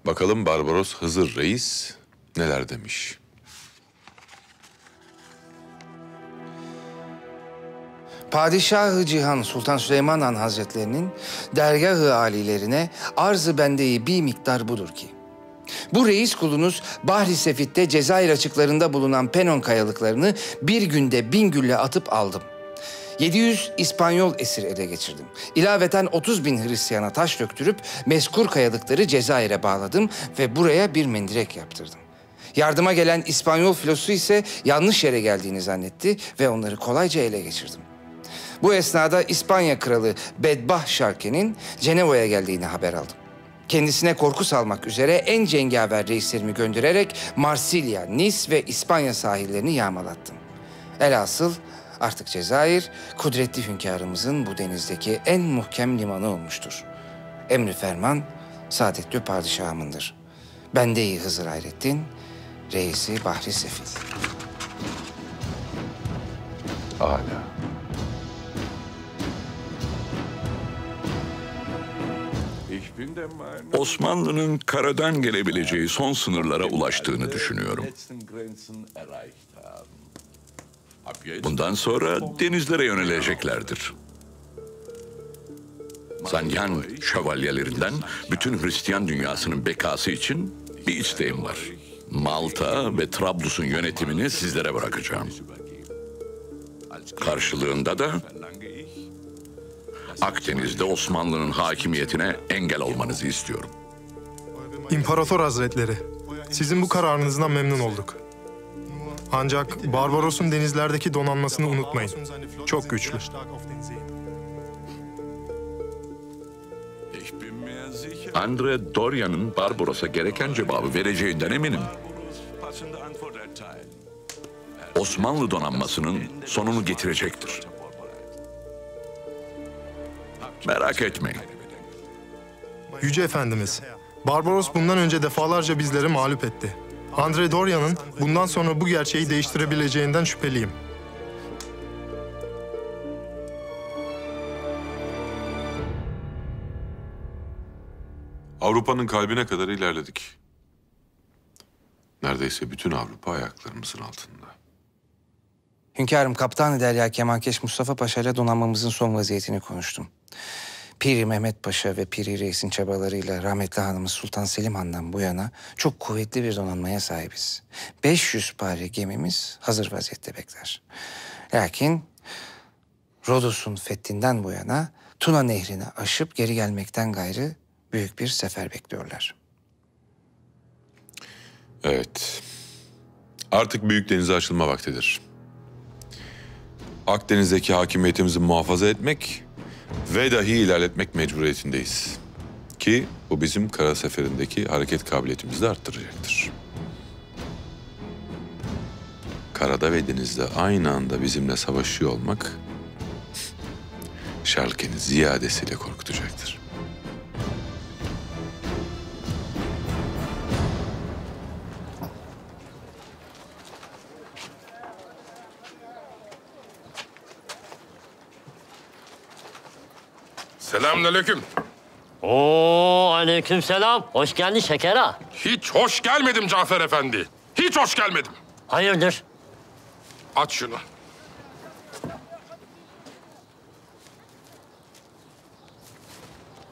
Bakalım Barbaros Hızır Reis neler demiş. Padişah-ı Cihan Sultan Süleyman Han Hazretlerinin dergah-ı alilerine arz-ı bendeyi bir miktar budur ki, bu reis kulunuz Bahri Sefit'te Cezayir açıklarında bulunan Penon kayalıklarını bir günde bin gülle atıp aldım. yedi yüz İspanyol esir ele geçirdim. İlaveten otuz bin Hristiyana taş döktürüp mezkur kayalıkları Cezayir'e bağladım ve buraya bir mendirek yaptırdım. Yardıma gelen İspanyol filosu ise yanlış yere geldiğini zannetti ve onları kolayca ele geçirdim. Bu esnada İspanya kralı Bedbah Şarke'nin Cenevo'ya geldiğini haber aldım. Kendisine korku salmak üzere en cengaver reislerimi göndererek Marsilya, Nis ve İspanya sahillerini yağmalattım. Elhasıl artık Cezayir, kudretli hünkârımızın bu denizdeki en muhkem limanı olmuştur. Emri ferman, saadetli padişahımındır. Bende-i Hızır Hayrettin, reisi Bahri Sefil. Âlâ. Osmanlı'nın karadan gelebileceği son sınırlara ulaştığını düşünüyorum. Bundan sonra denizlere yöneleceklerdir. Zanyan şövalyelerinden bütün Hristiyan dünyasının bekası için bir isteğim var. Malta ve Trablus'un yönetimini sizlere bırakacağım. Karşılığında da Akdeniz'de Osmanlı'nın hakimiyetine engel olmanızı istiyorum. İmparator Hazretleri, sizin bu kararınızdan memnun olduk. Ancak Barbaros'un denizlerdeki donanmasını unutmayın. Çok güçlü. Andre Doria'nın Barbaros'a gereken cevabı vereceğinden eminim. Osmanlı donanmasının sonunu getirecektir. Merak etmeyin. Yüce Efendimiz, Barbaros bundan önce defalarca bizleri mağlup etti. Andre Doria'nın bundan sonra bu gerçeği değiştirebileceğinden şüpheliyim. Avrupa'nın kalbine kadar ilerledik. Neredeyse bütün Avrupa ayaklarımızın altında. Hünkârım, Kaptan-ı Derya Keman Keş Mustafa Paşa ile donanmamızın son vaziyetini konuştum. Piri Mehmet Paşa ve Piri Reis'in çabalarıyla rahmetli hanımız Sultan Selim Han'dan bu yana çok kuvvetli bir donanmaya sahibiz. beş yüz pari gemimiz hazır vaziyette bekler. Lakin Rodos'un fethinden bu yana Tuna Nehri'ni aşıp geri gelmekten gayrı büyük bir sefer bekliyorlar. Evet. Artık büyük denize açılma vaktidir. Akdeniz'deki hakimiyetimizi muhafaza etmek ve dahi ilerletmek mecburiyetindeyiz. Ki bu bizim kara seferindeki hareket kabiliyetimizi de arttıracaktır. Karada ve denizde aynı anda bizimle savaşıyor olmak Şarken'i ziyadesiyle korkutacaktır. Selamünaleyküm. Oo, aleykümselam. Hoş geldin Şeker Ağa. Hiç hoş gelmedim Cafer Efendi. Hiç hoş gelmedim. Hayırdır? Aç şunu.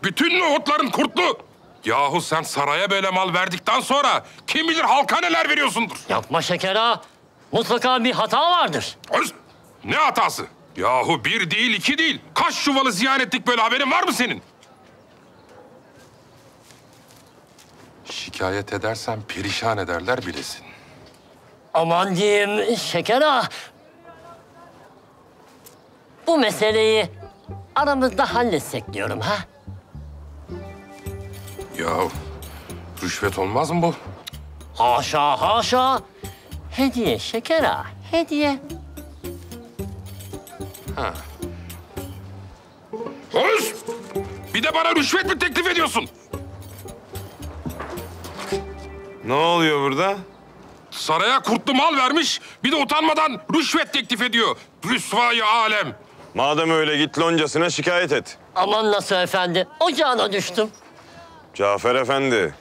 Bütün nohutların kurtlu. Yahu sen saraya böyle mal verdikten sonra kim bilir halka neler veriyorsundur. Yapma Şeker Ağa. Mutlaka bir hata vardır. Ne hatası? Yahu bir değil, iki değil. Kaç çuvalı ziyan ettik böyle, haberin var mı senin? Şikayet edersen perişan ederler bilesin. Aman diyeyim Şeker Ağa. Bu meseleyi aramızda halletsek diyorum ha. Yahu rüşvet olmaz mı bu? Haşa haşa. Hediye Şeker Ağa, hediye. Ha. Hız! Bir de bana rüşvet mi teklif ediyorsun? Ne oluyor burada? Saraya kurtlu mal vermiş, bir de utanmadan rüşvet teklif ediyor. Rüsvayı alem. Madem öyle git loncasına şikayet et. Aman Nasuh Efendi, ocağına düştüm. Cafer Efendi,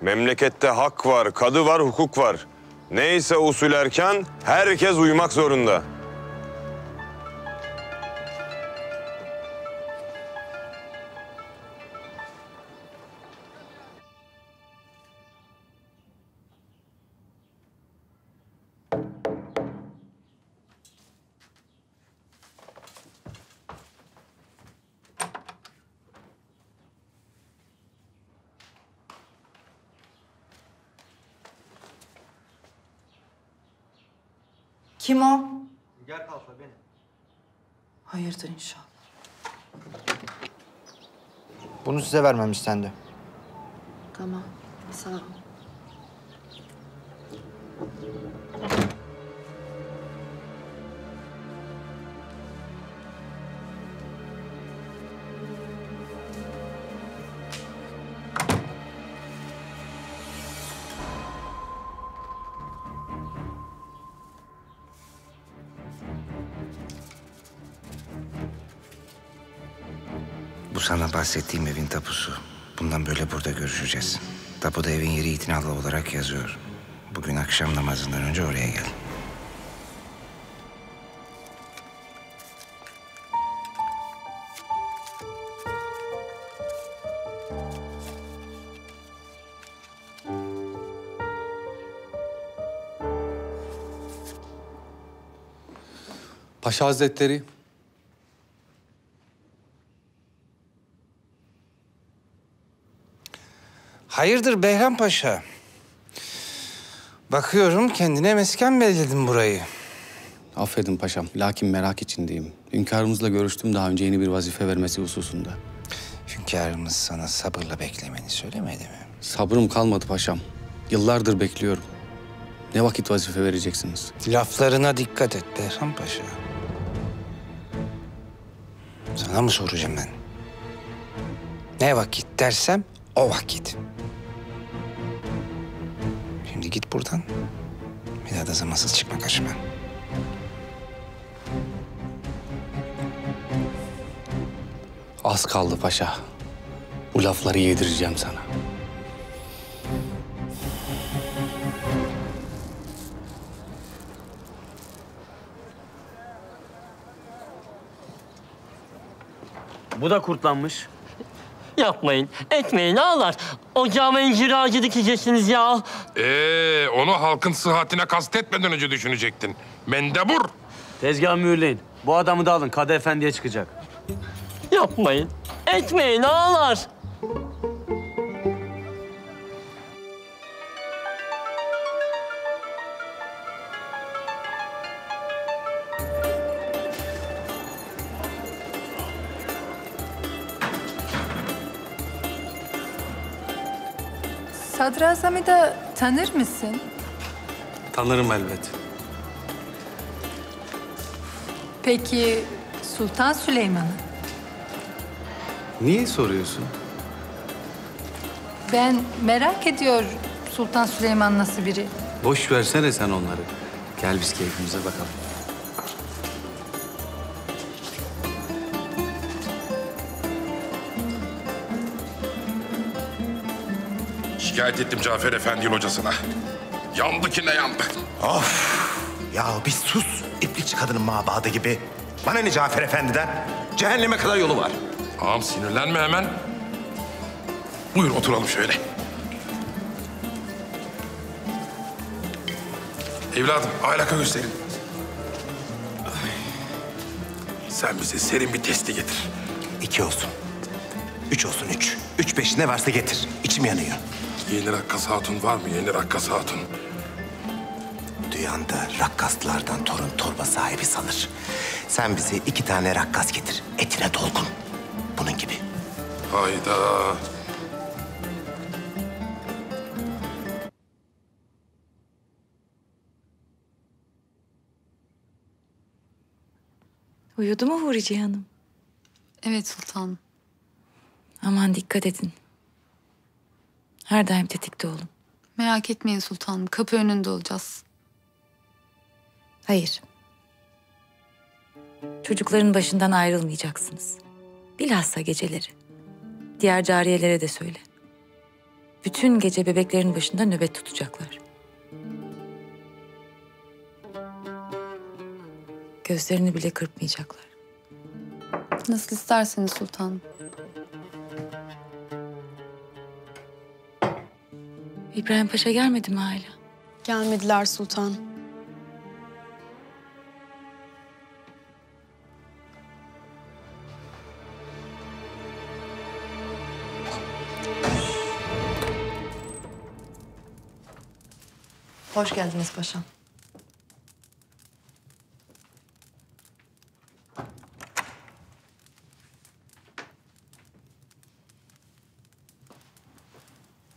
memlekette hak var, kadı var, hukuk var. Neyse usul erken, herkes uymak zorunda. Kim o? Nigar Kalfa benim. Hayırdır inşallah. Bunu size vermem istendi. Tamam, sağ ol. Sana bahsettiğim evin tapusu. Bundan böyle burada görüşeceğiz. Tapuda evin yeri itinalı olarak yazıyor. Bugün akşam namazından önce oraya gel. Paşa Hazretleri, hayırdır Behram Paşa? Bakıyorum kendine mesken belirledin burayı. Affedin paşam, lakin merak içindeyim. Hünkârımızla görüştüm daha önce yeni bir vazife vermesi hususunda. Hünkârımız sana sabırla beklemeni söylemedi mi? Sabrım kalmadı paşam. Yıllardır bekliyorum. Ne vakit vazife vereceksiniz? Laflarına dikkat et Behram Paşa. Sana mı soracağım ben? Ne vakit dersem o vakit. Şimdi git buradan. Bir daha da zamansız çıkma karşıma. Az kaldı paşa. Bu lafları yedireceğim sana. Bu da kurtlanmış. Yapmayın, etmeyin ağlar. Ocağıma incir ağacı dikeceksiniz ya. Ee, onu halkın sıhhatine kastetmeden önce düşünecektin. Mendebur. Tezgahı mühürleyin. Bu adamı da alın, Kadı Efendi'ye çıkacak. Yapmayın, etmeyin ağlar. Sadrazam'ı da tanır mısın? Tanırım elbet. Peki Sultan Süleyman'ı? Niye soruyorsun? Ben merak ediyor Sultan Süleyman nasıl biri. Boş versene sen onları. Gel biz keyfimize bakalım. Şikayet ettim Cafer Efendi'nin hocasına. Yandı ki ne yandı. Of! Ya bir sus. İplikçi kadının mabadı gibi. Bana ne Cafer Efendi'den? Cehenneme kadar yolu var. Ağam sinirlenme hemen. Buyur oturalım şöyle. Evladım ahlaka gösterin. Sen bize serin bir testi getir. İki olsun. Üç olsun üç. Üç beş ne varsa getir. İçim yanıyor. Yeni rakkas hatun var mı? Yeni rakkas hatun. Dünyada rakkaslardan torun torba sahibi sanır. Sen bize iki tane rakkas getir. Etine dolgun. Bunun gibi. Hayda. Uyudu mu Hürciye Hanım? Evet sultanım. Aman dikkat edin. Her daim tetikte olun. Merak etmeyin sultanım. Kapı önünde olacağız. Hayır. Çocukların başından ayrılmayacaksınız. Bilhassa geceleri. Diğer cariyelere de söyle. Bütün gece bebeklerin başında nöbet tutacaklar. Gözlerini bile kırpmayacaklar. Nasıl isterseniz sultanım. İbrahim Paşa gelmedi mi hala? Gelmediler sultanım. Hoş geldiniz paşam.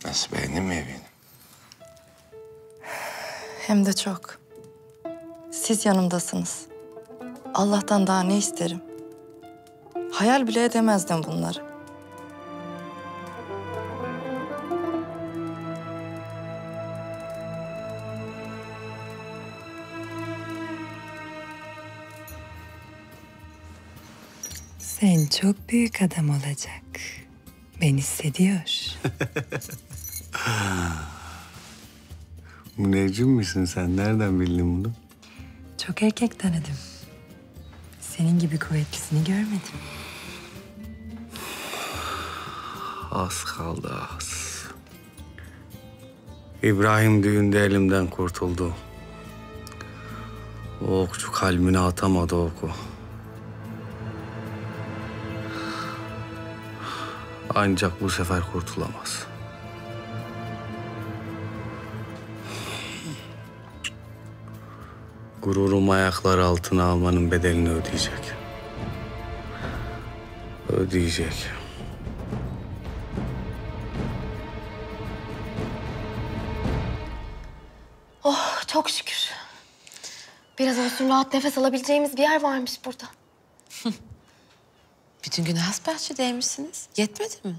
Nasıl, beğendin mi evini? Hem de çok. Siz yanımdasınız. Allah'tan daha ne isterim? Hayal bile edemezdim bunları. Sen çok büyük adam olacak. Ben hissediyor. Müneccim misin sen? Nereden bildin bunu? Çok erkek tanıdım. Senin gibi kuvvetlisini görmedim. Az kaldı az. İbrahim düğünde elimden kurtuldu. O okçu kalbine atamadı oku. Ancak bu sefer kurtulamaz. Gururum ayakları altına almanın bedelini ödeyecek. Ödeyecek. Oh çok şükür. Biraz olsun rahat nefes alabileceğimiz bir yer varmış burada. Bütün gün hasbahçedeymişsiniz. Yetmedi mi?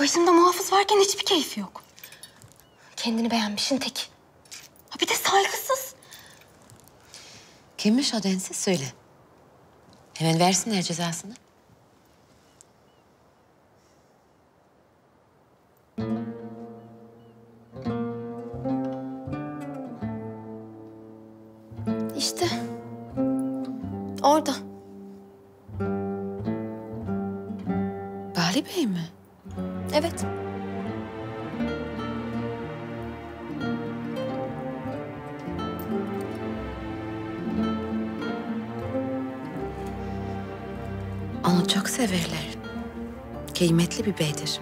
Başımda muhafız varken hiçbir keyfi yok. Kendini beğenmişin teki. Ha bir de saygısız. Kimmiş o densiz söyle. Hemen versinler cezasını. İşte. Orada. Bâli Bey mi? Evet. Onu çok severler. Kıymetli bir beydir.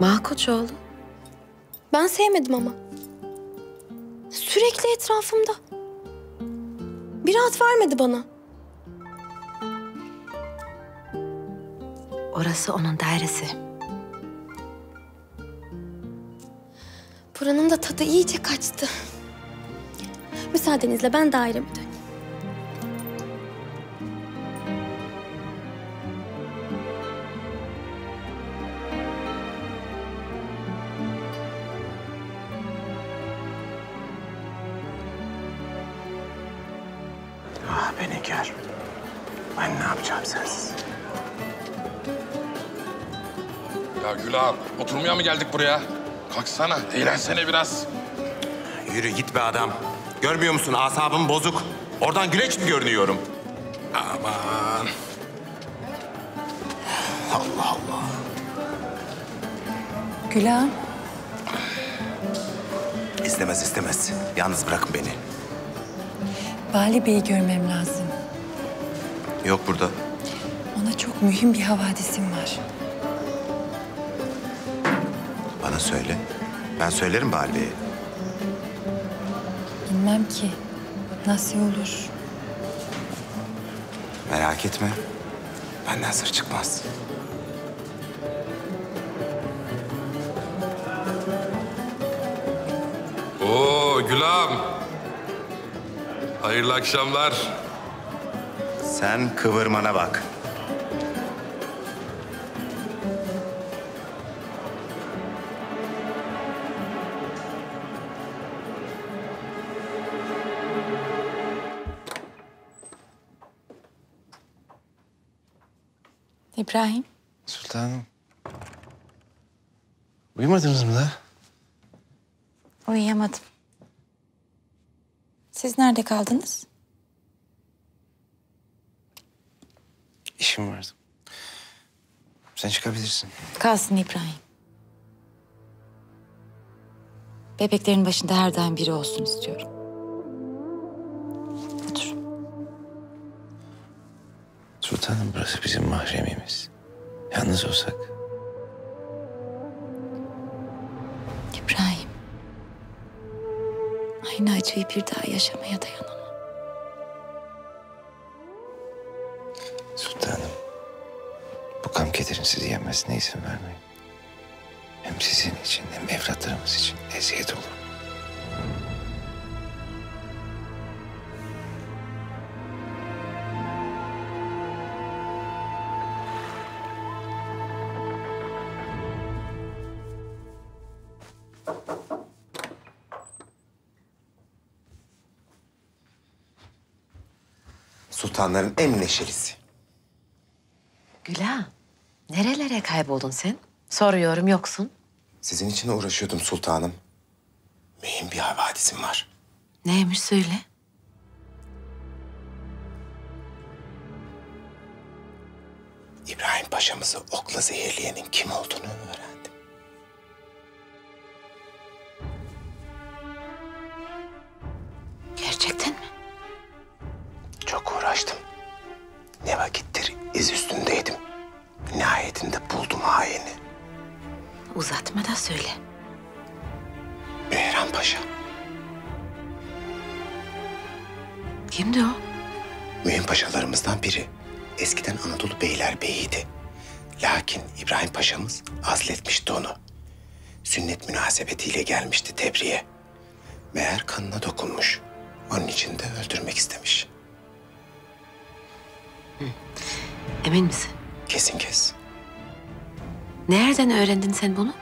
Malkoçoğlu. Ben sevmedim ama. Sürekli etrafımda. Bir rahat vermedi bana. Orası onun dairesi. Buranın da tadı iyice kaçtı. Müsaadenizle ben daireme döneyim. Ah be Nigar. Ben ne yapacağım sensiz? Ya Gülah, oturmaya mı geldik buraya? Kalksana, eğlensene biraz. Yürü git be adam. Görmüyor musun? Asabım bozuk. Oradan güleç mi görünüyorum? Aman. Allah Allah. Gülah. İstemez istemez. Yalnız bırakın beni. Vali Bey'i görmem lazım. Yok burada. Ona çok mühim bir havadisim var. Bana söyle. Ben söylerim Vali Bey'e. Bilmem ki. Nasıl olur? Merak etme. Benden sır çıkmaz. Oo Gülam. Hayırlı akşamlar. Sen kıvırmana bak. İbrahim. Sultanım. Uyumadınız mı da? Uyuyamadım. Siz nerede kaldınız? İşim vardı. Sen çıkabilirsin. Kalsın İbrahim. Bebeklerin başında her daim biri olsun istiyorum. Otur. Sultanım, burası bizim mahremimiz. Yalnız olsak. İbrahim. Aynı acıyı bir daha yaşamaya dayanamam. Sultanım, bu gam kederin sizi yenmesine izin vermeyin. Hem sizin için hem evlatlarımız için eziyet olur. Sultanların en neşelisi. Gülah, nerelere kayboldun sen? Soruyorum, yoksun. Sizin için uğraşıyordum sultanım. Mühim bir havadisim var. Neymiş söyle. İbrahim Paşa'mızı okla zehirleyenin kim olduğunu öğrendim. Gerçekten mi? Çok uğraştım. Ne vakittir iz üstündeydim. Nihayetinde buldum haini. Uzatma da söyle. Behram Paşa. Kimdi o? Mühim paşalarımızdan biri. Eskiden Anadolu Beyler Bey'iydi. Lakin İbrahim Paşa'mız azletmişti onu. Sünnet münasebetiyle gelmişti Tebriye. Meğer kanına dokunmuş. Onun için de öldürmek istemiş. Hı. Emin misin? Kesin kes. Nereden öğrendin sen bunu?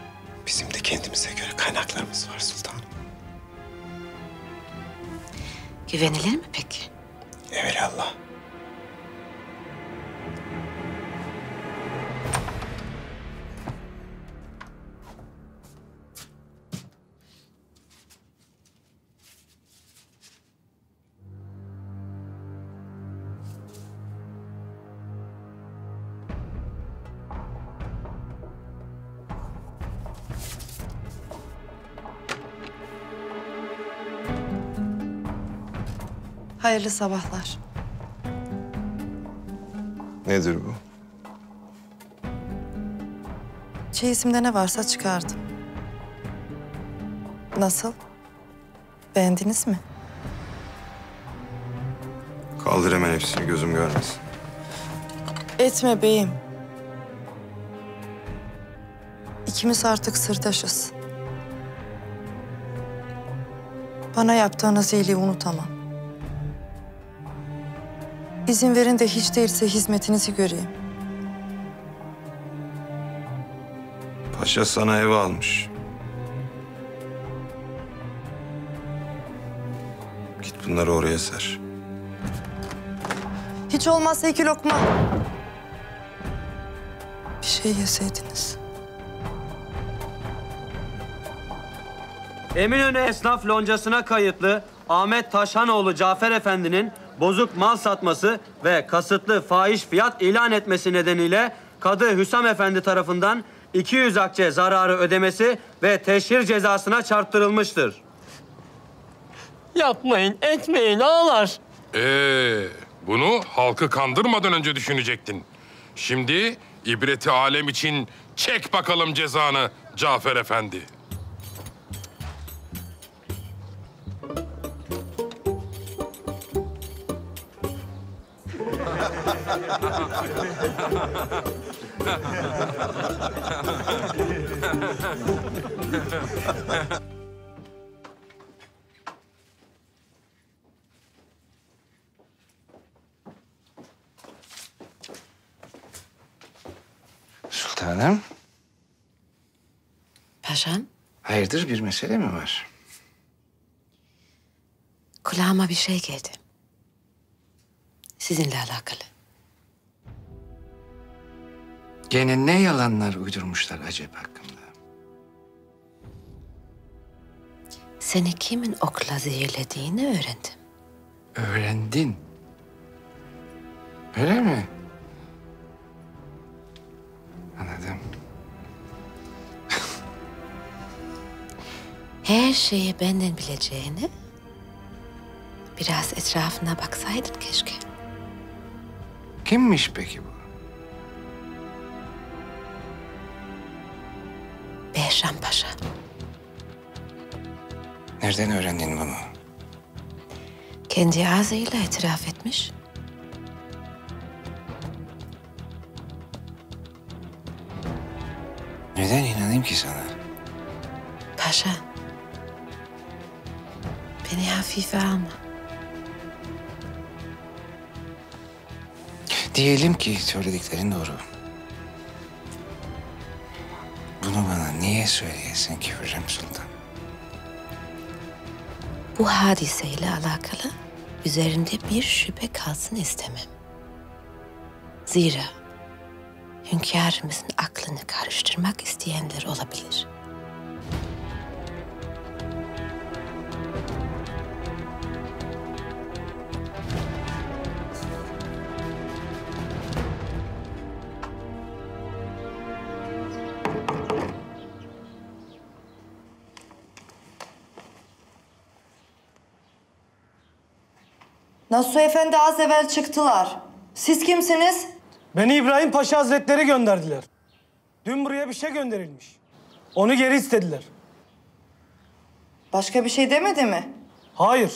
Bizim de kendimize göre kaynaklarımız var sultanım. Güvenilir mi peki? Evelallah. Hayırlı sabahlar. Nedir bu? Çeyisimde ne varsa çıkardım. Nasıl? Beğendiniz mi? Kaldır hemen hepsini, gözüm görmesin. Etme beyim. İkimiz artık sırdaşız. Bana yaptığınız iyiliği unutamam. İzin verin de hiç değilse hizmetinizi göreyim. Paşa sana ev almış. Git bunları oraya ser. Hiç olmazsa iki lokma bir şey yeseydiniz. Eminönü Esnaf Loncası'na kayıtlı Ahmet Taşhanoğlu Cafer Efendi'nin bozuk mal satması ve kasıtlı fahiş fiyat ilan etmesi nedeniyle Kadı Hüsam Efendi tarafından iki yüz akçe zararı ödemesi ve teşhir cezasına çarptırılmıştır. Yapmayın, etmeyin ağalar. Ee, bunu halkı kandırmadan önce düşünecektin. Şimdi ibreti alem için çek bakalım cezanı Cafer Efendi. Sultanım. Paşam. Hayırdır, bir mesele mi var? Kulağıma bir şey geldi. Sizinle alakalı. Gene ne yalanlar uydurmuşlar acaba hakkında? Seni kimin okla zehirlediğini öğrendim. Öğrendin? Öyle mi? Anladım. Her şeyi benden bileceğini biraz etrafına baksaydın keşke. Kimmiş peki bu? Behram Paşa. Nereden öğrendin bunu? Kendi ağzıyla itiraf etmiş. Neden inanayım ki sana? Paşa, beni hafife alma. Diyelim ki söylediklerin doğru. Bunu bana niye söyleyesin ki Hürrem Sultan? Bu hadiseyle alakalı üzerinde bir şüphe kalsın istemem. Zira hünkârımızın aklını karıştırmak isteyenler olabilir. Nasuh Efendi az evvel çıktılar. Siz kimsiniz? Beni İbrahim Paşa Hazretleri gönderdiler. Dün buraya bir şey gönderilmiş. Onu geri istediler. Başka bir şey demedi mi? Hayır.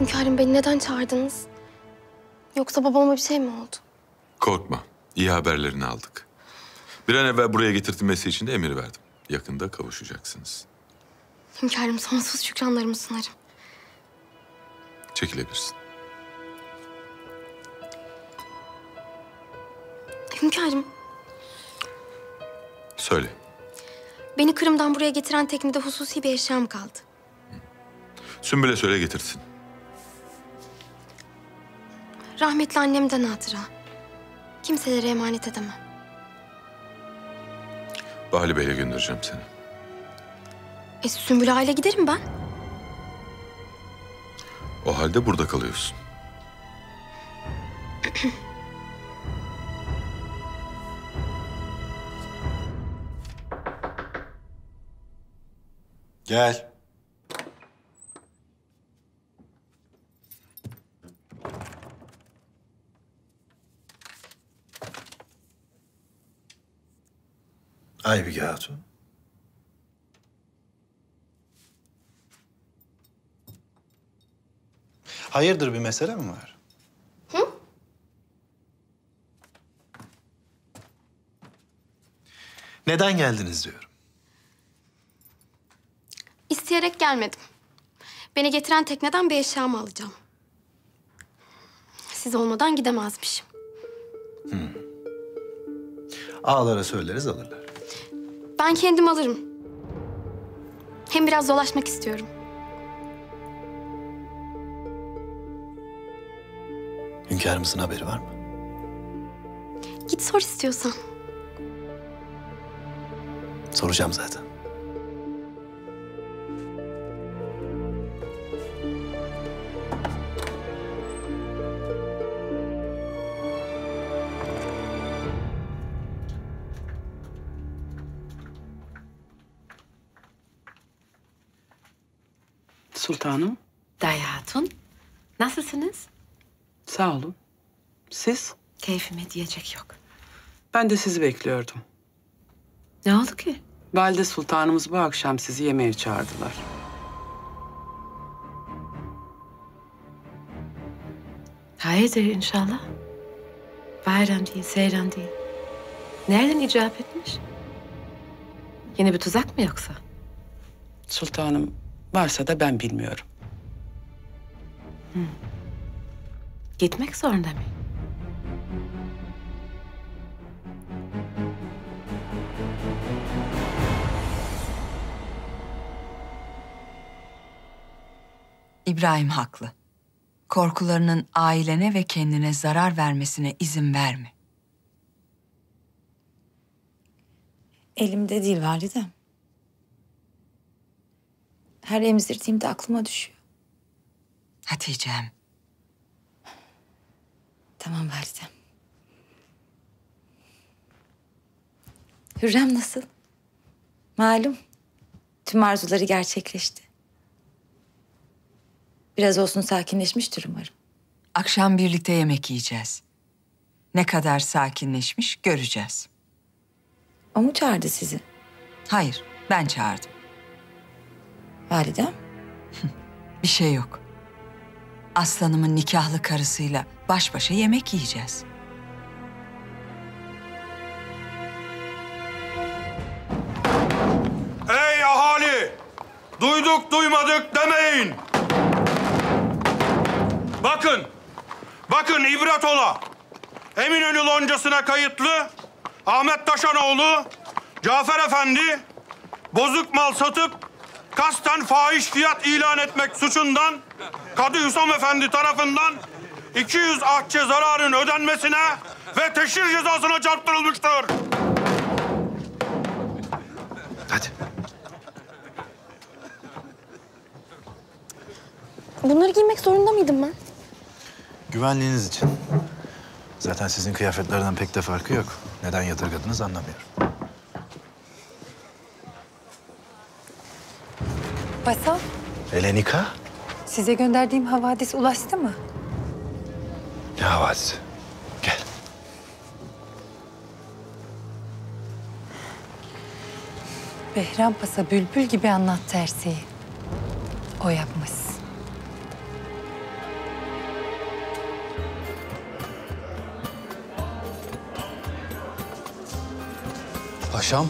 Hünkârım, beni neden çağırdınız? Yoksa babama bir şey mi oldu? Korkma, iyi haberlerini aldık. Bir an evvel buraya getirtilmesi için de emir verdim. Yakında kavuşacaksınız. Hünkârım, sonsuz şükranlarımı sunarım. Çekilebilirsin. Hünkârım. Söyle. Beni Kırım'dan buraya getiren teknede hususi bir eşyam kaldı. Sümbül'e söyle getirsin. Rahmetli annemden hatıra. Kimselere emanet edemem. Bâli Bey'le göndereceğim seni. E, Sümbül Ağa'yla giderim ben. O halde burada kalıyorsun. Gel. Aybige Hatun. Hayırdır, bir mesele mi var? Hı? Neden geldiniz diyorum. İsteyerek gelmedim. Beni getiren tekneden bir eşyamı alacağım. Siz olmadan gidemezmişim. Hmm. Ağalara söyleriz alırlar. Ben kendim alırım. Hem biraz dolaşmak istiyorum. Hünkârımızın haberi var mı? Git sor istiyorsan. Soracağım zaten. Sultanım. Day Hatun. Nasılsınız? Sağ olun. Siz? Keyfime diyecek yok. Ben de sizi bekliyordum. Ne oldu ki? Valide Sultanımız bu akşam sizi yemeğe çağırdılar. Hayırdır inşallah. Bayram değil, seyran değil. Nereden icap etmiş? Yeni bir tuzak mı yoksa? Sultanım, varsa da ben bilmiyorum. Hmm. Gitmek zorunda mı? İbrahim haklı. Korkularının ailene ve kendine zarar vermesine izin verme. Elimde değil validem. Her emzirdiğimde aklıma düşüyor. Hatice'm. Tamam validem. Hürrem nasıl? Malum tüm arzuları gerçekleşti. Biraz olsun sakinleşmiştir umarım. Akşam birlikte yemek yiyeceğiz. Ne kadar sakinleşmiş göreceğiz. O mu çağırdı sizi? Hayır, ben çağırdım. Validem? Bir şey yok. Aslanımın nikahlı karısıyla baş başa yemek yiyeceğiz. Ey ahali! Duyduk duymadık demeyin! Bakın, bakın ibret ola. Eminönü loncasına kayıtlı Ahmet Taşhanoğlu, Cafer Efendi, bozuk mal satıp kasten fahiş fiyat ilan etmek suçundan Kadı Hüsam Efendi tarafından iki yüz akçe zararın ödenmesine ve teşhir cezasına çarptırılmıştır. Hadi. Bunları giymek zorunda mıydım ben? Güvenliğiniz için. Zaten sizin kıyafetlerden pek de farkı yok. Neden yadırgadınız anlamıyorum. Paşa. Elenika. Size gönderdiğim havadis ulaştı mı? Ne havadisi? Gel. Behram Paşa bülbül gibi anlattı her şeyi. O yapmış. Paşam.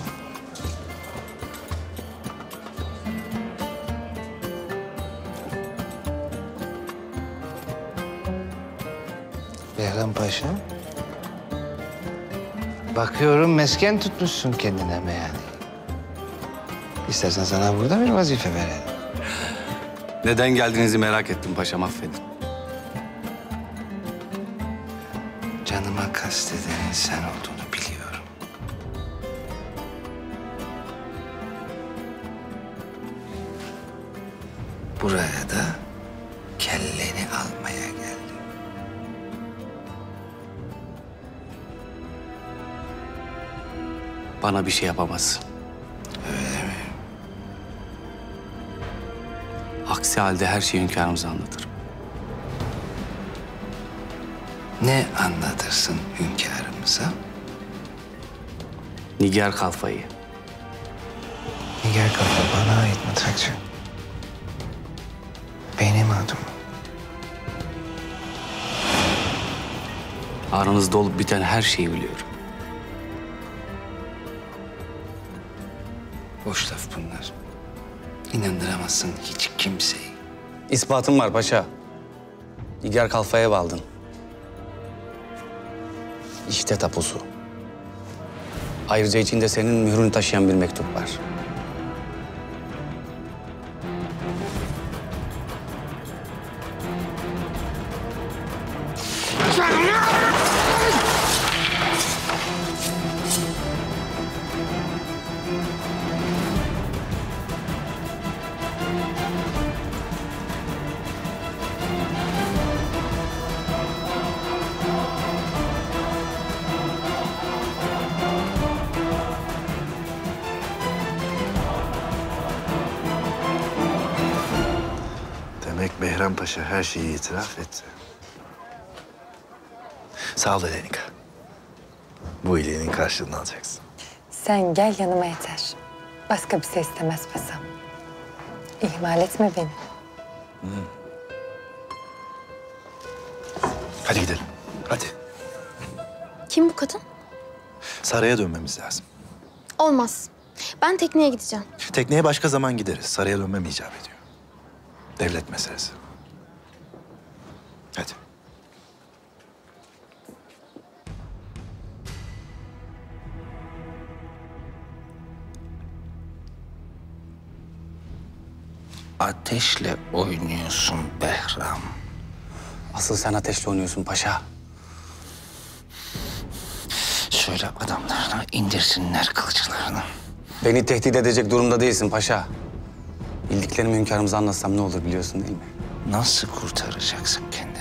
Behram Paşa. Bakıyorum mesken tutmuşsun kendine meyhaneyi. İstersen sana burada bir vazife verelim. Neden geldiğinizi merak ettim paşam, affedin. Canıma kastedenin sen olduğunu. Buraya da kelleni almaya geldim. Bana bir şey yapamazsın. Öyle mi? Aksi halde her şeyi hünkârımıza anlatırım. Ne anlatırsın hünkârımıza? Nigar Kalfa'yı. Nigar Kalfa bana ait mutfakçı. Benim adım. Aranızda olup biten her şeyi biliyorum. Boş laf bunlar. İnandıramazsın hiç kimseyi. İspatım var paşa. Nigar Kalfa'ya valdın. İşte tapusu. Ayrıca içinde senin mührünü taşıyan bir mektup var. Behram Paşa her şeyi itiraf etti. Sağ ol Elenika. Bu iyiliğinin karşılığını alacaksın. Sen gel yanıma yeter. Başka bir şey istemez Paşam. İhmal etme beni. Hmm. Hadi gidelim. Hadi. Kim bu kadın? Saraya dönmemiz lazım. Olmaz. Ben tekneye gideceğim. Tekneye başka zaman gideriz. Saraya dönmem icap ediyor. Devlet meselesi. Hadi. Ateşle oynuyorsun Behram. Asıl sen ateşle oynuyorsun paşa. Söyle adamlarına indirsinler kılıçlarını. Beni tehdit edecek durumda değilsin paşa. Bildiklerimi hünkârımıza anlatsam ne olur biliyorsun değil mi? Nasıl kurtaracaksın kendini?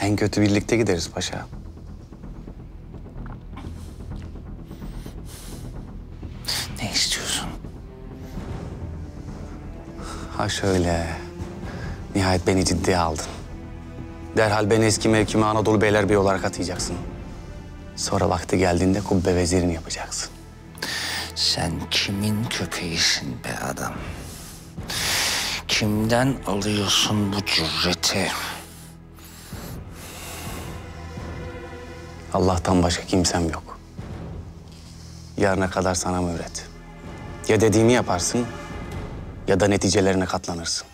En kötü birlikte gideriz paşa. Ne istiyorsun? Ha şöyle. Nihayet beni ciddiye aldın. Derhal beni eski mevkime Anadolu Beyler Bey olarak atayacaksın. Sonra vakti geldiğinde kubbe vezirini yapacaksın. Sen kimin köpeğisin be adam? Kimden alıyorsun bu cüreti? Allah'tan başka kimsem yok. Yarına kadar sana mühlet. Ya dediğimi yaparsın ya da neticelerine katlanırsın.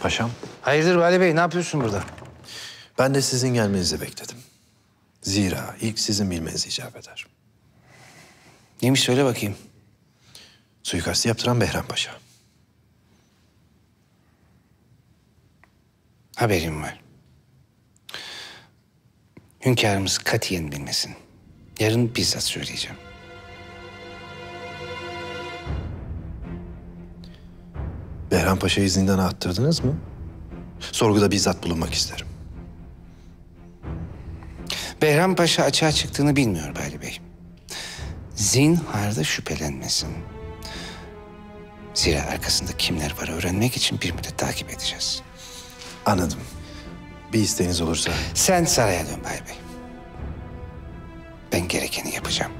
Paşam. Hayırdır Vali Bey, ne yapıyorsun burada? Ben de sizin gelmenizi bekledim. Zira ilk sizin bilmeniz icap eder. Neymiş söyle bakayım. Suikastı yaptıran Behram Paşa. Haberim var. Hünkârımız katiyen bilmesin. Yarın bizzat söyleyeceğim. Behram Paşa'yı zindana attırdınız mı? Sorguda bizzat bulunmak isterim. Behram Paşa açığa çıktığını bilmiyor Bâli Bey. Zinharda şüphelenmesin. Zira arkasında kimler var öğrenmek için bir müddet takip edeceğiz. Anladım. Bir isteğiniz olursa... Sen saraya dön Bâli Bey. Ben gerekeni yapacağım.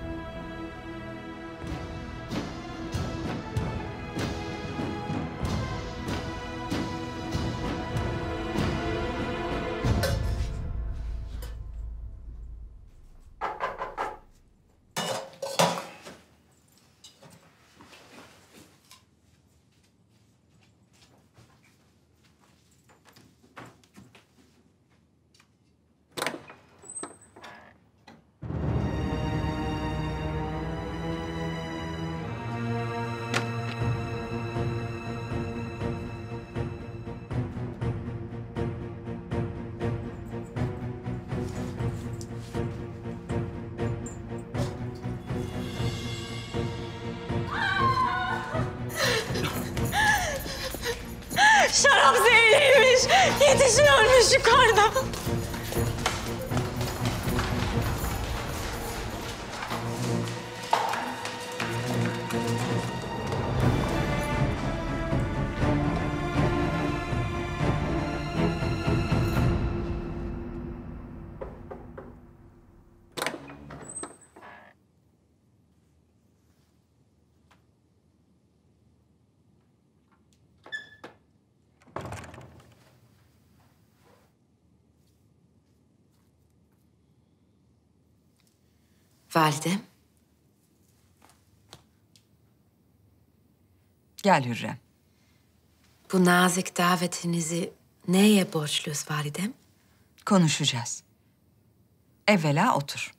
Yetiş, yetişin ölmüş yukarıda. Validem. Gel Hürrem. Bu nazik davetinizi neye borçluyuz validem? Konuşacağız. Evvela otur.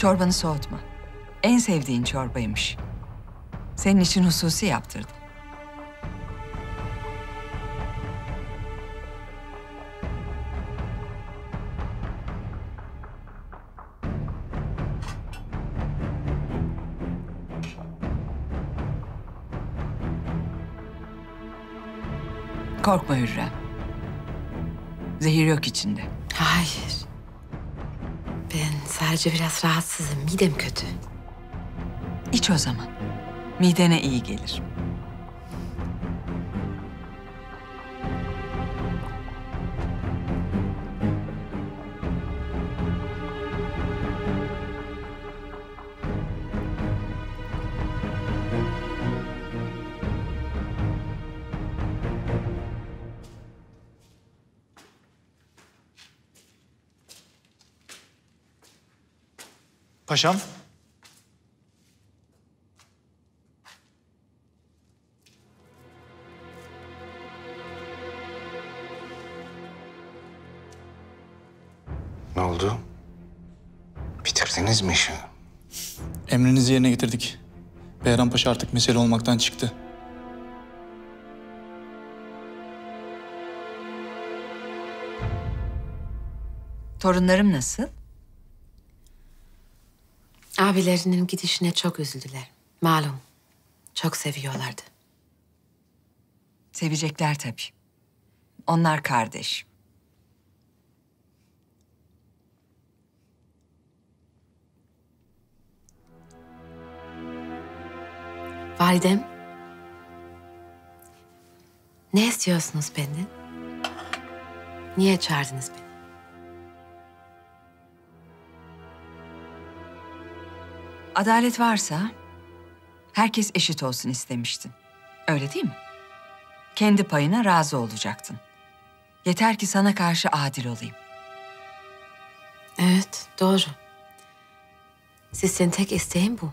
Çorbanı soğutma. En sevdiğin çorbaymış. Senin için hususi yaptırdım. Korkma Hürrem. Zehir yok içinde. Hayır. Ben sadece biraz rahatsızım. Midem kötü. İç o zaman. Midene iyi gelir. Paşam. Ne oldu? Bitirdiniz mi işi? Emrinizi yerine getirdik. Behram Paşa artık mesele olmaktan çıktı. Torunlarım nasıl? Abilerinin gidişine çok üzüldüler. Malum, çok seviyorlardı. Sevecekler tabii. Onlar kardeş. Validem, ne istiyorsunuz benden? Niye çağırdınız beni? Adalet varsa herkes eşit olsun istemiştin. Öyle değil mi? Kendi payına razı olacaktın. Yeter ki sana karşı adil olayım. Evet, doğru. Sizin tek isteğin bu.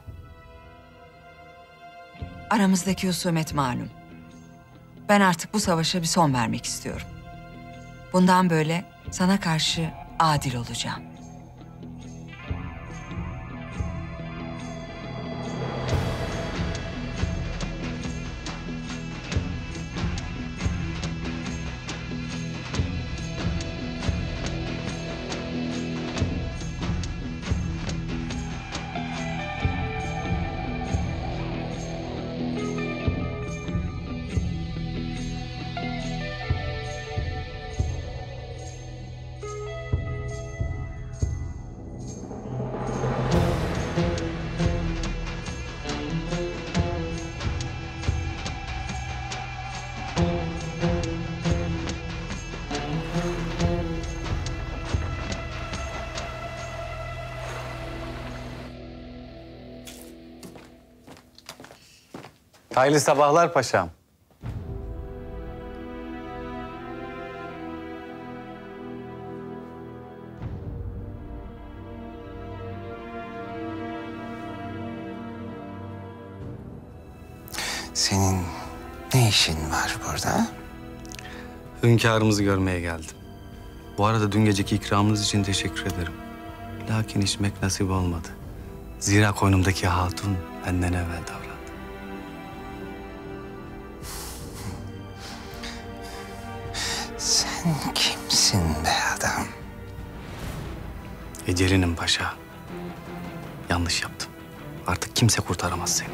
Aramızdaki husumet malum. Ben artık bu savaşa bir son vermek istiyorum. Bundan böyle sana karşı adil olacağım. Hayırlı sabahlar paşam. Senin ne işin var burada? Hünkârımızı görmeye geldim. Bu arada dün geceki ikramınız için teşekkür ederim. Lakin içmek nasip olmadı. Zira koynumdaki hatun benden evvel davrandı. Sen kimsin be adam? Ecelinim paşa. Yanlış yaptım. Artık kimse kurtaramaz seni.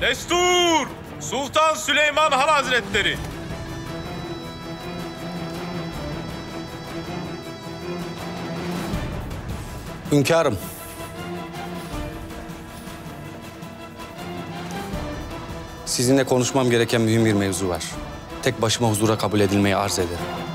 Destur! Sultan Süleyman Han Hazretleri! Hünkârım. Sizinle konuşmam gereken mühim bir mevzu var. Tek başıma huzura kabul edilmeyi arz ederim.